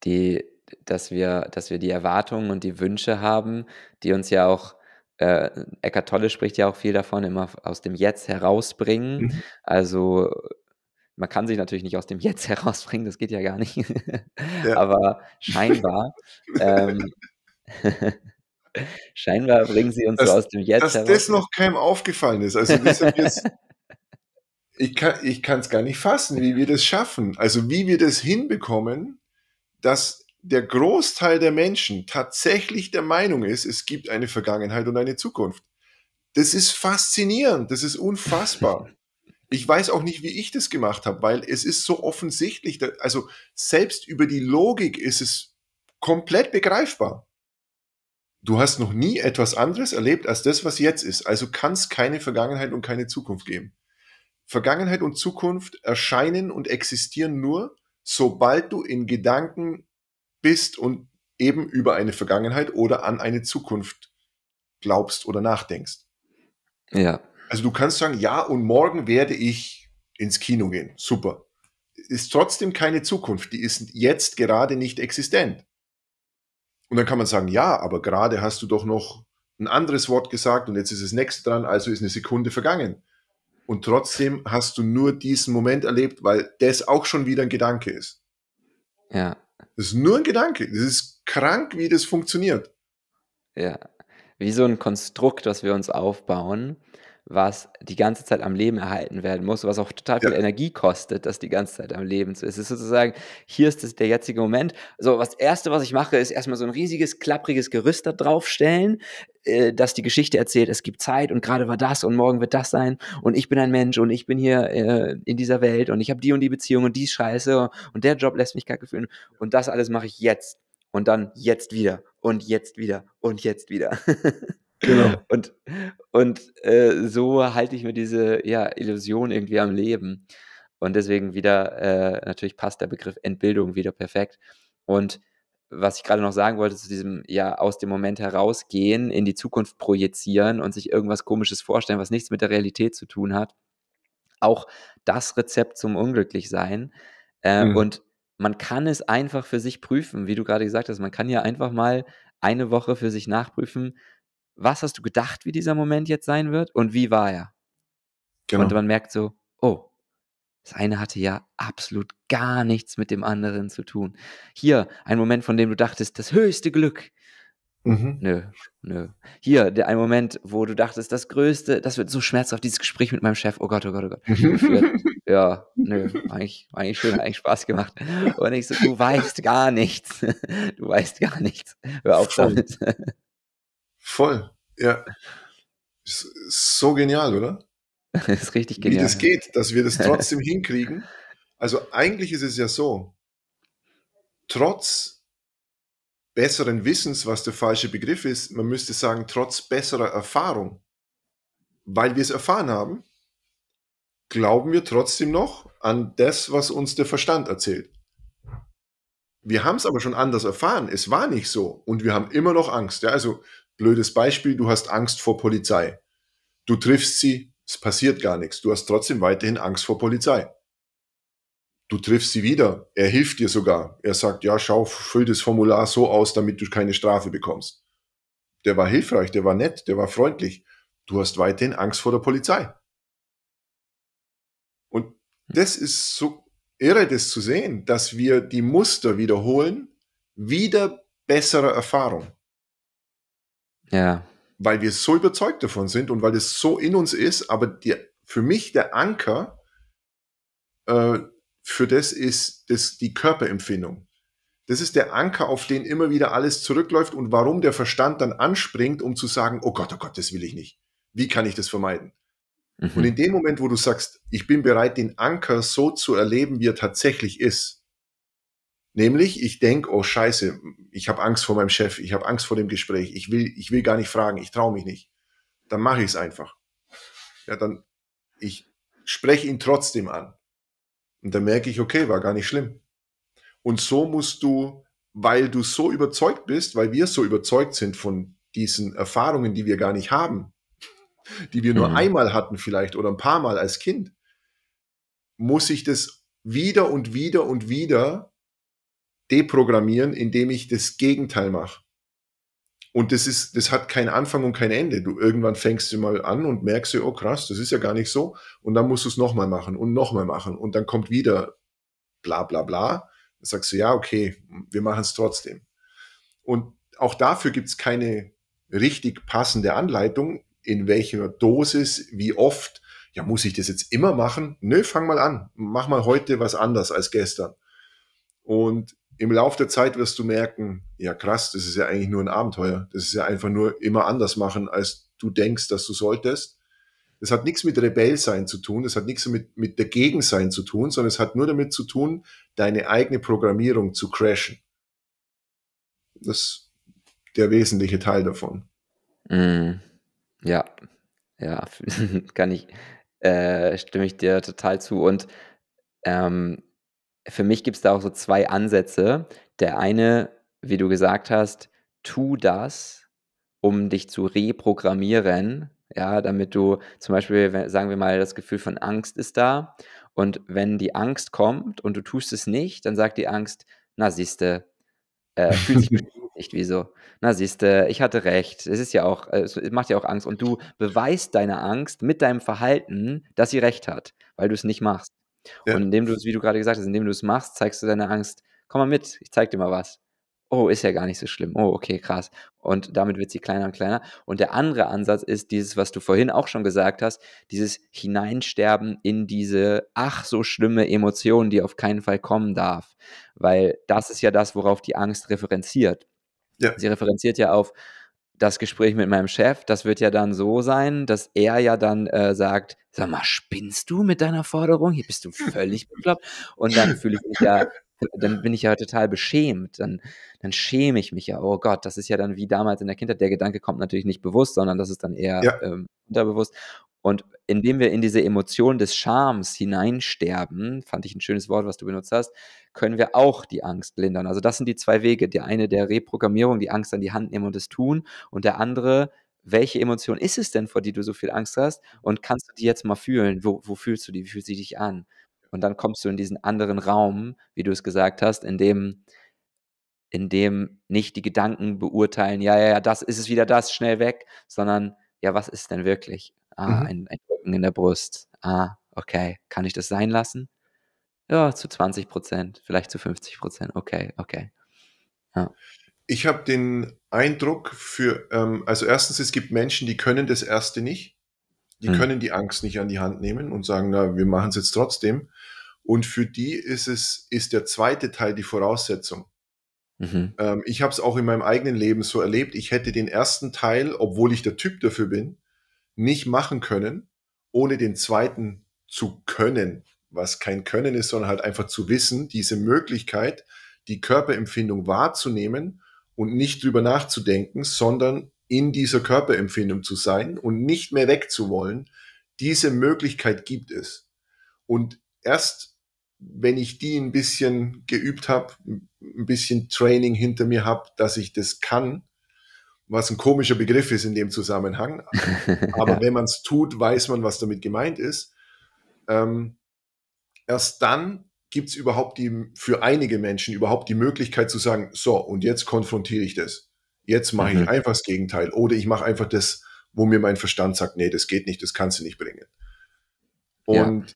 dass wir die Erwartungen und die Wünsche haben, die uns ja auch, Eckart Tolle spricht ja auch viel davon, immer aus dem Jetzt herausbringen. Mhm. Also man kann sich natürlich nicht aus dem Jetzt herausbringen, das geht ja gar nicht. Ja. Aber scheinbar scheinbar bringen sie uns so aus dem Jetzt heraus. Dass das noch keinem aufgefallen ist. Also das ist jetzt, ich kann es gar nicht fassen, wie wir das schaffen. Also wie wir das hinbekommen, dass der Großteil der Menschen tatsächlich der Meinung ist, es gibt eine Vergangenheit und eine Zukunft. Das ist faszinierend, das ist unfassbar. Ich weiß auch nicht, wie ich das gemacht habe, weil es ist so offensichtlich, also selbst über die Logik ist es komplett begreifbar. Du hast noch nie etwas anderes erlebt als das, was jetzt ist. Also kann es keine Vergangenheit und keine Zukunft geben. Vergangenheit und Zukunft erscheinen und existieren nur, sobald du in Gedanken bist und eben über eine Vergangenheit oder an eine Zukunft glaubst oder nachdenkst. Ja. Also du kannst sagen, ja, und morgen werde ich ins Kino gehen. Super. Ist trotzdem keine Zukunft. Die ist jetzt gerade nicht existent. Und dann kann man sagen, ja, aber gerade hast du doch noch ein anderes Wort gesagt und jetzt ist das nächste dran, also ist eine Sekunde vergangen. Und trotzdem hast du nur diesen Moment erlebt, weil das auch schon wieder ein Gedanke ist. Ja. Das ist nur ein Gedanke. Das ist krank, wie das funktioniert. Ja. Wie so ein Konstrukt, was wir uns aufbauen, was die ganze Zeit am Leben erhalten werden muss, was auch total viel Energie kostet, das die ganze Zeit am Leben zu ist. Es ist sozusagen, hier ist es der jetzige Moment. So, das Erste, was ich mache, ist erstmal so ein riesiges, klappriges Gerüst da draufstellen, dass die Geschichte erzählt, es gibt Zeit und gerade war das und morgen wird das sein und ich bin ein Mensch und ich bin hier in dieser Welt und ich habe die und die Beziehung und die Scheiße und der Job lässt mich kacke fühlen und das alles mache ich jetzt und dann jetzt wieder und jetzt wieder und jetzt wieder. Genau. Und so halte ich mir diese Illusion irgendwie am Leben. Und deswegen wieder, natürlich passt der Begriff Entbildung wieder perfekt. Und was ich gerade noch sagen wollte zu diesem, aus dem Moment herausgehen, in die Zukunft projizieren und sich irgendwas Komisches vorstellen, was nichts mit der Realität zu tun hat. Auch das Rezept zum Unglücklichsein. Und man kann es einfach für sich prüfen, wie du gerade gesagt hast. Man kann ja einfach mal eine Woche für sich nachprüfen, was hast du gedacht, wie dieser Moment jetzt sein wird und wie war er? Genau. Und man merkt so, oh, das eine hatte ja absolut gar nichts mit dem anderen zu tun. Hier, ein Moment, von dem du dachtest, das höchste Glück. Mhm. Nö. Hier, ein Moment, wo du dachtest, das Größte, das wird so schmerzhaft, dieses Gespräch mit meinem Chef, oh Gott. Ja, eigentlich schön, eigentlich Spaß gemacht. Und ich so, du weißt gar nichts. Hör auf damit. Voll, ja. Ist so genial, oder? Das ist richtig genial. Wie das geht, dass wir das trotzdem hinkriegen. Also eigentlich ist es ja so, trotz besseren Wissens, was der falsche Begriff ist, man müsste sagen, trotz besserer Erfahrung, weil wir es erfahren haben, glauben wir trotzdem noch an das, was uns der Verstand erzählt. Wir haben es aber schon anders erfahren. Es war nicht so und wir haben immer noch Angst. Ja, also blödes Beispiel, du hast Angst vor Polizei. Du triffst sie, es passiert gar nichts. Du hast trotzdem weiterhin Angst vor Polizei. Du triffst sie wieder, er hilft dir sogar. Er sagt, ja, schau, füll das Formular so aus, damit du keine Strafe bekommst. Der war hilfreich, der war nett, der war freundlich. Du hast weiterhin Angst vor der Polizei. Und das ist so irre, das zu sehen, dass wir die Muster wiederholen, wieder bessere Erfahrung. Ja. Weil wir so überzeugt davon sind und weil es so in uns ist, aber für mich der Anker für das ist die Körperempfindung. Das ist der Anker, auf den immer wieder alles zurückläuft und warum der Verstand dann anspringt, um zu sagen, oh Gott, das will ich nicht. Wie kann ich das vermeiden? Mhm. Und in dem Moment, wo du sagst, ich bin bereit, den Anker so zu erleben, wie er tatsächlich ist, nämlich, ich denke, oh Scheiße, ich habe Angst vor meinem Chef, ich habe Angst vor dem Gespräch, ich will gar nicht fragen, ich traue mich nicht. Dann mache ich es einfach. Ja, dann, ich spreche ihn trotzdem an. Und dann merke ich, okay, war gar nicht schlimm. Und so musst du weil du so überzeugt bist, weil wir so überzeugt sind von diesen Erfahrungen, die wir gar nicht haben, die wir nur einmal hatten vielleicht oder ein paar Mal als Kind, muss ich das wieder und wieder und wieder deprogrammieren, indem ich das Gegenteil mache. Und das hat keinen Anfang und kein Ende. Du irgendwann fängst du mal an und merkst du, oh krass, das ist ja gar nicht so. Und dann musst du es nochmal machen. Und dann kommt wieder bla bla bla. Dann sagst du, ja, okay, wir machen es trotzdem. Und auch dafür gibt es keine richtig passende Anleitung, in welcher Dosis, wie oft. Ja, muss ich das jetzt immer machen? Nö, fang mal an. Mach mal heute was anders als gestern. Und im Laufe der Zeit wirst du merken, ja krass, das ist ja eigentlich nur ein Abenteuer. Das ist ja einfach nur immer anders machen, als du denkst, dass du solltest. Das hat nichts mit Rebellsein zu tun, das hat nichts mit Dagegensein zu tun, sondern es hat nur damit zu tun, deine eigene Programmierung zu crashen. Das ist der wesentliche Teil davon. Ja, ja, kann ich, stimme ich dir total zu. Und für mich gibt es da auch so zwei Ansätze. Der eine, wie du gesagt hast, tu das, um dich zu reprogrammieren, ja, damit du zum Beispiel, sagen wir mal, das Gefühl von Angst ist da und wenn die Angst kommt und du tust es nicht, dann sagt die Angst, na siehste, fühlt sich nicht wie so, na siehste, ich hatte recht, es ist ja auch, es macht ja auch Angst und du beweist deiner Angst mit deinem Verhalten, dass sie recht hat, weil du es nicht machst. Ja. Und indem du es, wie du gerade gesagt hast, indem du es machst, zeigst du deiner Angst, komm mal mit, ich zeig dir mal was. Oh, ist ja gar nicht so schlimm. Oh, okay, krass. Und damit wird sie kleiner und kleiner. Und der andere Ansatz ist dieses, was du vorhin auch schon gesagt hast, dieses Hineinsterben in diese ach so schlimme Emotion, die auf keinen Fall kommen darf. Weil das ist ja das, worauf die Angst referenziert. Ja. Sie referenziert ja auf das Gespräch mit meinem Chef, das wird ja dann so sein, dass er ja dann sagt, sag mal, spinnst du mit deiner Forderung? Hier bist du völlig bekloppt. Und dann fühle ich mich ja, dann bin ich ja total beschämt. Dann schäme ich mich ja. Oh Gott, das ist ja dann wie damals in der Kindheit. Der Gedanke kommt natürlich nicht bewusst, sondern das ist dann eher unterbewusst. Und indem wir in diese Emotion des Schams hineinsterben, fand ich ein schönes Wort, was du benutzt hast, können wir auch die Angst lindern. Also das sind die zwei Wege. Der eine der Reprogrammierung, die Angst an die Hand nehmen und es tun. Und der andere, welche Emotion ist es denn, vor die du so viel Angst hast? Und kannst du die jetzt mal fühlen? Wo fühlst du die? Wie fühlt sie dich an? Und dann kommst du in diesen anderen Raum, wie du es gesagt hast, in dem nicht die Gedanken beurteilen, ja, das ist es wieder das, schnell weg, sondern ja, was ist denn wirklich? Ah, ein Drücken in der Brust. Ah, okay. Kann ich das sein lassen? Ja, zu 20%, vielleicht zu 50%. Okay. Ja. Ich habe den Eindruck also erstens, es gibt Menschen, die können das Erste nicht. Die können die Angst nicht an die Hand nehmen und sagen, na, wir machen es jetzt trotzdem. Und für die ist der zweite Teil die Voraussetzung. Ich habe es auch in meinem eigenen Leben so erlebt. Ich hätte den ersten Teil, obwohl ich der Typ dafür bin, nicht machen können, ohne den zweiten zu können, was kein Können ist, sondern halt einfach zu wissen, diese Möglichkeit, die Körperempfindung wahrzunehmen und nicht drüber nachzudenken, sondern in dieser Körperempfindung zu sein und nicht mehr wegzuwollen. Diese Möglichkeit gibt es. Und erst, wenn ich die ein bisschen geübt habe, ein bisschen Training hinter mir habe, dass ich das kann, was ein komischer Begriff ist in dem Zusammenhang. Aber wenn man es tut, weiß man, was damit gemeint ist. Erst dann gibt es überhaupt für einige Menschen überhaupt die Möglichkeit zu sagen, so, und jetzt konfrontiere ich das. Jetzt mache ich einfach das Gegenteil. Oder ich mache einfach das, wo mir mein Verstand sagt, nee, das geht nicht, das kannst du nicht bringen. Und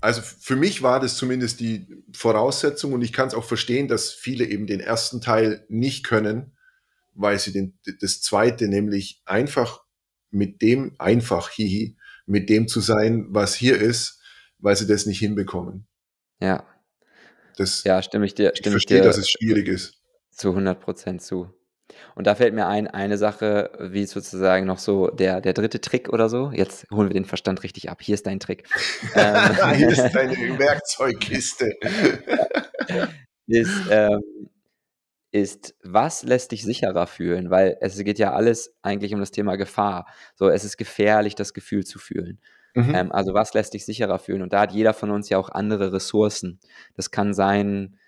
also für mich war das zumindest die Voraussetzung und ich kann es auch verstehen, dass viele eben den ersten Teil nicht können, weil sie das zweite, nämlich mit dem zu sein, was hier ist, weil sie das nicht hinbekommen. Ja. Ich verstehe, dass es schwierig ist. Zu 100% zu. Und da fällt mir eine Sache, wie sozusagen noch so der dritte Trick oder so. Jetzt holen wir den Verstand richtig ab. Hier ist dein Trick. Hier ist deine Werkzeugkiste. Ist, was lässt dich sicherer fühlen? Weil es geht ja alles eigentlich um das Thema Gefahr. So, es ist gefährlich, das Gefühl zu fühlen. Also was lässt dich sicherer fühlen? Und da hat jeder von uns ja auch andere Ressourcen. Das kann sein,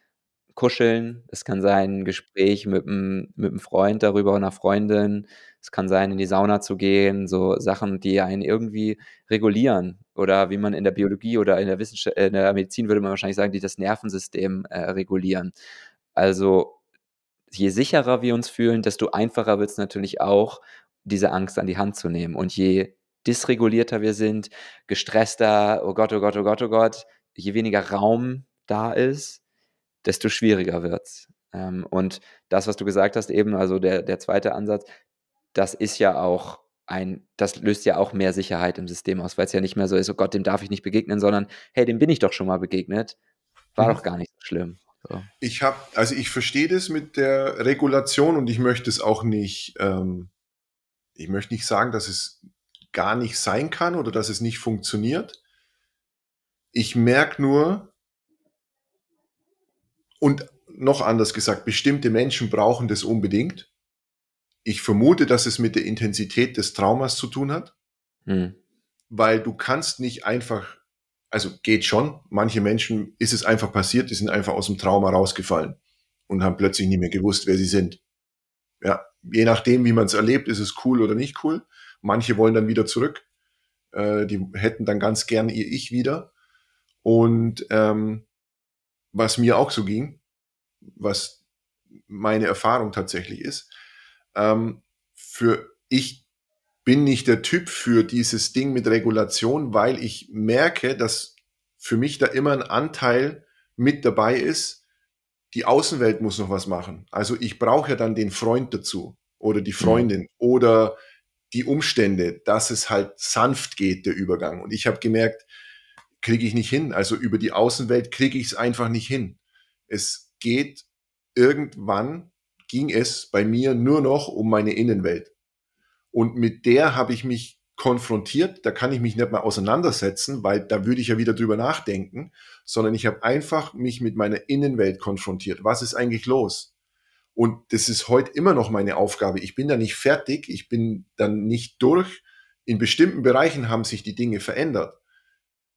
Kuscheln, es kann sein ein Gespräch mit einem Freund darüber oder einer Freundin, es kann sein, in die Sauna zu gehen, so Sachen, die einen irgendwie regulieren oder wie man in der Biologie oder in der Wissenschaft, in der Medizin würde man wahrscheinlich sagen, die das Nervensystem regulieren. Also je sicherer wir uns fühlen, desto einfacher wird es natürlich auch, diese Angst an die Hand zu nehmen. Und je dysregulierter wir sind, gestresster, oh Gott, oh Gott, oh Gott, oh Gott, je weniger Raum da ist, desto schwieriger wird's. Und das, was du gesagt hast eben, also der zweite Ansatz, das ist ja auch das löst ja auch mehr Sicherheit im System aus, weil es ja nicht mehr so ist, oh Gott, dem darf ich nicht begegnen, sondern hey, dem bin ich doch schon mal begegnet, war doch gar nicht so schlimm. So. Ich verstehe das mit der Regulation und ich möchte es auch nicht, ich möchte nicht sagen, dass es gar nicht sein kann oder dass es nicht funktioniert. Ich merke nur, und noch anders gesagt, bestimmte Menschen brauchen das unbedingt. Ich vermute, dass es mit der Intensität des Traumas zu tun hat, weil du kannst nicht einfach, also geht schon, manche Menschen ist es einfach passiert, die sind einfach aus dem Trauma rausgefallen und haben plötzlich nicht mehr gewusst, wer sie sind. Ja, je nachdem, wie man es erlebt, ist es cool oder nicht cool. Manche wollen dann wieder zurück, die hätten dann ganz gerne ihr Ich wieder. Und was mir auch so ging, was meine Erfahrung tatsächlich ist, ich bin nicht der Typ für dieses Ding mit Regulation, weil ich merke, dass für mich da immer ein Anteil mit dabei ist, die Außenwelt muss noch was machen. Also ich brauche ja dann den Freund dazu oder die Freundin oder die Umstände, dass es halt sanft geht, der Übergang. Und ich habe gemerkt, kriege ich nicht hin. Also über die Außenwelt kriege ich es einfach nicht hin. Es geht, irgendwann ging es bei mir nur noch um meine Innenwelt. Und mit der habe ich mich konfrontiert. Da kann ich mich nicht mal auseinandersetzen, weil da würde ich ja wieder drüber nachdenken, sondern ich habe einfach mich mit meiner Innenwelt konfrontiert. Was ist eigentlich los? Und das ist heute immer noch meine Aufgabe. Ich bin da nicht fertig. Ich bin dann nicht durch. In bestimmten Bereichen haben sich die Dinge verändert.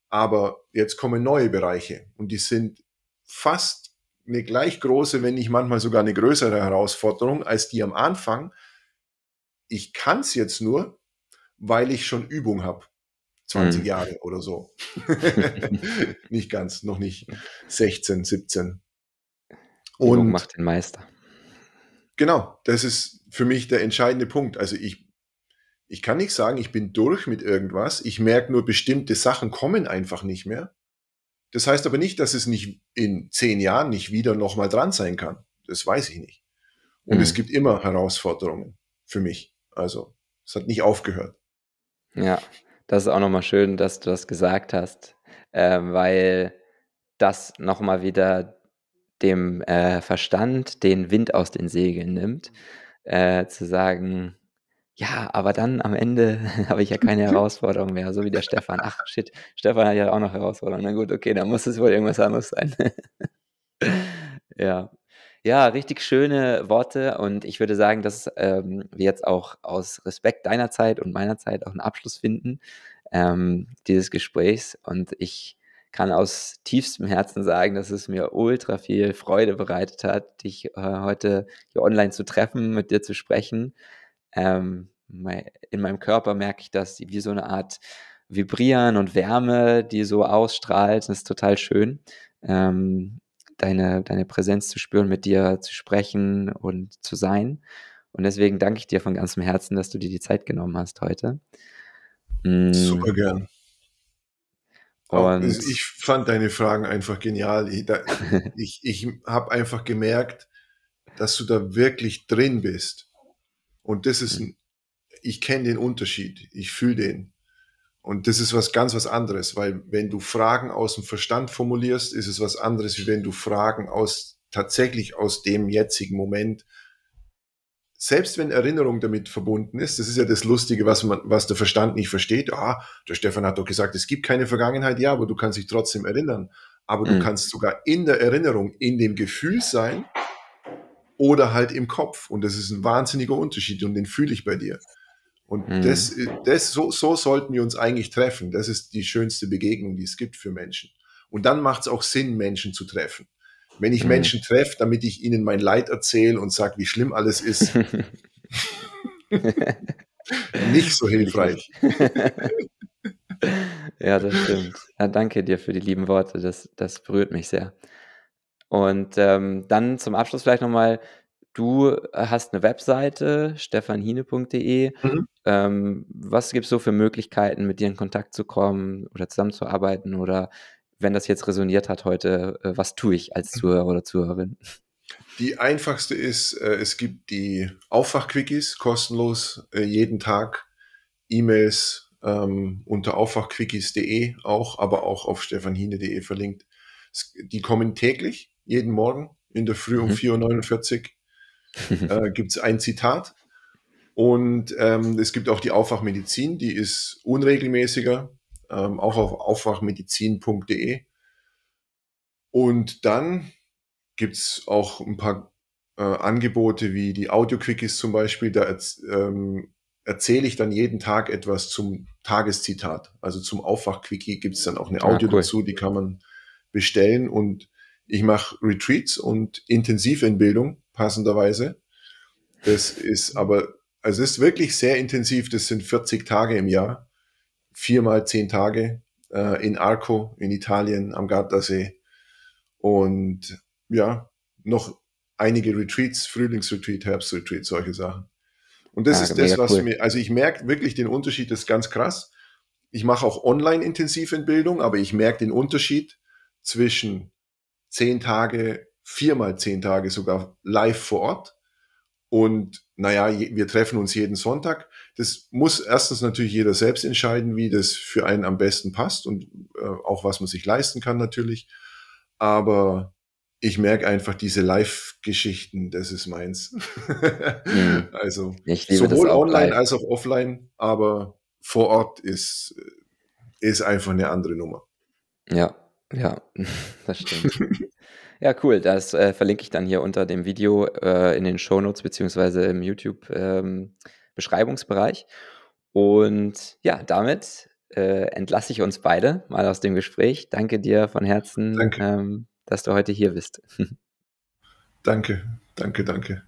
Aber jetzt kommen neue Bereiche und die sind fast eine gleich große, wenn nicht manchmal sogar eine größere Herausforderung als die am Anfang. Ich kann es jetzt nur, weil ich schon Übung habe. 20 Jahre oder so. Nicht ganz, noch nicht. 16, 17. Und Übung macht den Meister. Genau, das ist für mich der entscheidende Punkt. Also ich kann nicht sagen, ich bin durch mit irgendwas. Ich merke nur, bestimmte Sachen kommen einfach nicht mehr. Das heißt aber nicht, dass es nicht in 10 Jahren nicht wieder nochmal dran sein kann. Das weiß ich nicht. Und es gibt immer Herausforderungen für mich. Also es hat nicht aufgehört. Ja, das ist auch nochmal schön, dass du das gesagt hast, weil das nochmal wieder dem Verstand den Wind aus den Segeln nimmt, zu sagen, ja, aber dann am Ende habe ich ja keine Herausforderung mehr, so wie der Stefan. Ach, shit, Stefan hat ja auch noch Herausforderungen. Na gut, okay, dann muss es wohl irgendwas anderes sein. Ja, richtig schöne Worte und ich würde sagen, dass wir jetzt auch aus Respekt deiner Zeit und meiner Zeit auch einen Abschluss finden, dieses Gesprächs, und ich kann aus tiefstem Herzen sagen, dass es mir ultra viel Freude bereitet hat, dich heute hier online zu treffen, mit dir zu sprechen. In meinem Körper merke ich das, wie so eine Art Vibrieren und Wärme, die so ausstrahlt. Das ist total schön, deine Präsenz zu spüren, mit dir zu sprechen und zu sein. Und deswegen danke ich dir von ganzem Herzen, dass du dir die Zeit genommen hast heute. Super gern. Und ich fand deine Fragen einfach genial. Ich habe einfach gemerkt, dass du da wirklich drin bist. Und das ist, ich kenne den Unterschied, ich fühle den. Und das ist was ganz was anderes, weil wenn du Fragen aus dem Verstand formulierst, ist es was anderes, wie wenn du Fragen tatsächlich aus dem jetzigen Moment, selbst wenn Erinnerung damit verbunden ist, das ist ja das Lustige, was der Verstand nicht versteht. Ah, der Stefan hat doch gesagt, es gibt keine Vergangenheit. Ja, aber du kannst dich trotzdem erinnern. Aber du kannst sogar in der Erinnerung, in dem Gefühl sein, oder halt im Kopf. Und das ist ein wahnsinniger Unterschied und den fühle ich bei dir. Und so sollten wir uns eigentlich treffen. Das ist die schönste Begegnung, die es gibt für Menschen. Und dann macht es auch Sinn, Menschen zu treffen. wenn ich Menschen treffe, damit ich ihnen mein Leid erzähle und sage, wie schlimm alles ist. Nicht so hilfreich. Ja, das stimmt. Ja, danke dir für die lieben Worte, das berührt mich sehr. Und dann zum Abschluss vielleicht nochmal, du hast eine Webseite, stefanhiene.de. Was gibt es so für Möglichkeiten, mit dir in Kontakt zu kommen oder zusammenzuarbeiten? Oder wenn das jetzt resoniert hat heute, was tue ich als Zuhörer oder Zuhörerin? Die einfachste ist, es gibt die Aufwachquickies kostenlos, jeden Tag E-Mails unter aufwachquickies.de auch, aber auch auf stefanhiene.de verlinkt. Die kommen täglich, jeden Morgen in der Früh um 4.49 Uhr gibt es ein Zitat. Und es gibt auch die Aufwachmedizin, die ist unregelmäßiger, auch auf aufwachmedizin.de. Und dann gibt es auch ein paar Angebote wie die Audio-Quickies zum Beispiel. Da erzähle ich dann jeden Tag etwas zum Tageszitat. Also zum Aufwachquickie gibt es dann auch eine Audio dazu, die kann man bestellen. Und ich mache Retreats und Intensiventbildung passenderweise. Das ist aber, also es ist wirklich sehr intensiv. Das sind 40 Tage im Jahr, 4 mal 10 Tage in Arco, in Italien, am Gardasee. Und ja, noch einige Retreats, Frühlingsretreat, Herbstretreat, solche Sachen. Und das ist das, was mir, also ich merke wirklich den Unterschied, das ist ganz krass. Ich mache auch Online-Intensiventbildung, aber ich merke den Unterschied zwischen 10 Tage, 4 mal 10 Tage sogar live vor Ort. Und naja, wir treffen uns jeden Sonntag. Das muss erstens natürlich jeder selbst entscheiden, wie das für einen am besten passt und auch was man sich leisten kann natürlich. Aber ich merke einfach diese Live-Geschichten, das ist meins. Also sowohl online als auch offline, aber vor Ort ist einfach eine andere Nummer. Ja, ja, das stimmt. Ja, cool, das verlinke ich dann hier unter dem Video in den Shownotes beziehungsweise im YouTube-Beschreibungsbereich. Und ja, damit entlasse ich uns beide mal aus dem Gespräch. Danke dir von Herzen. Danke. Dass du heute hier bist. Danke, danke, danke.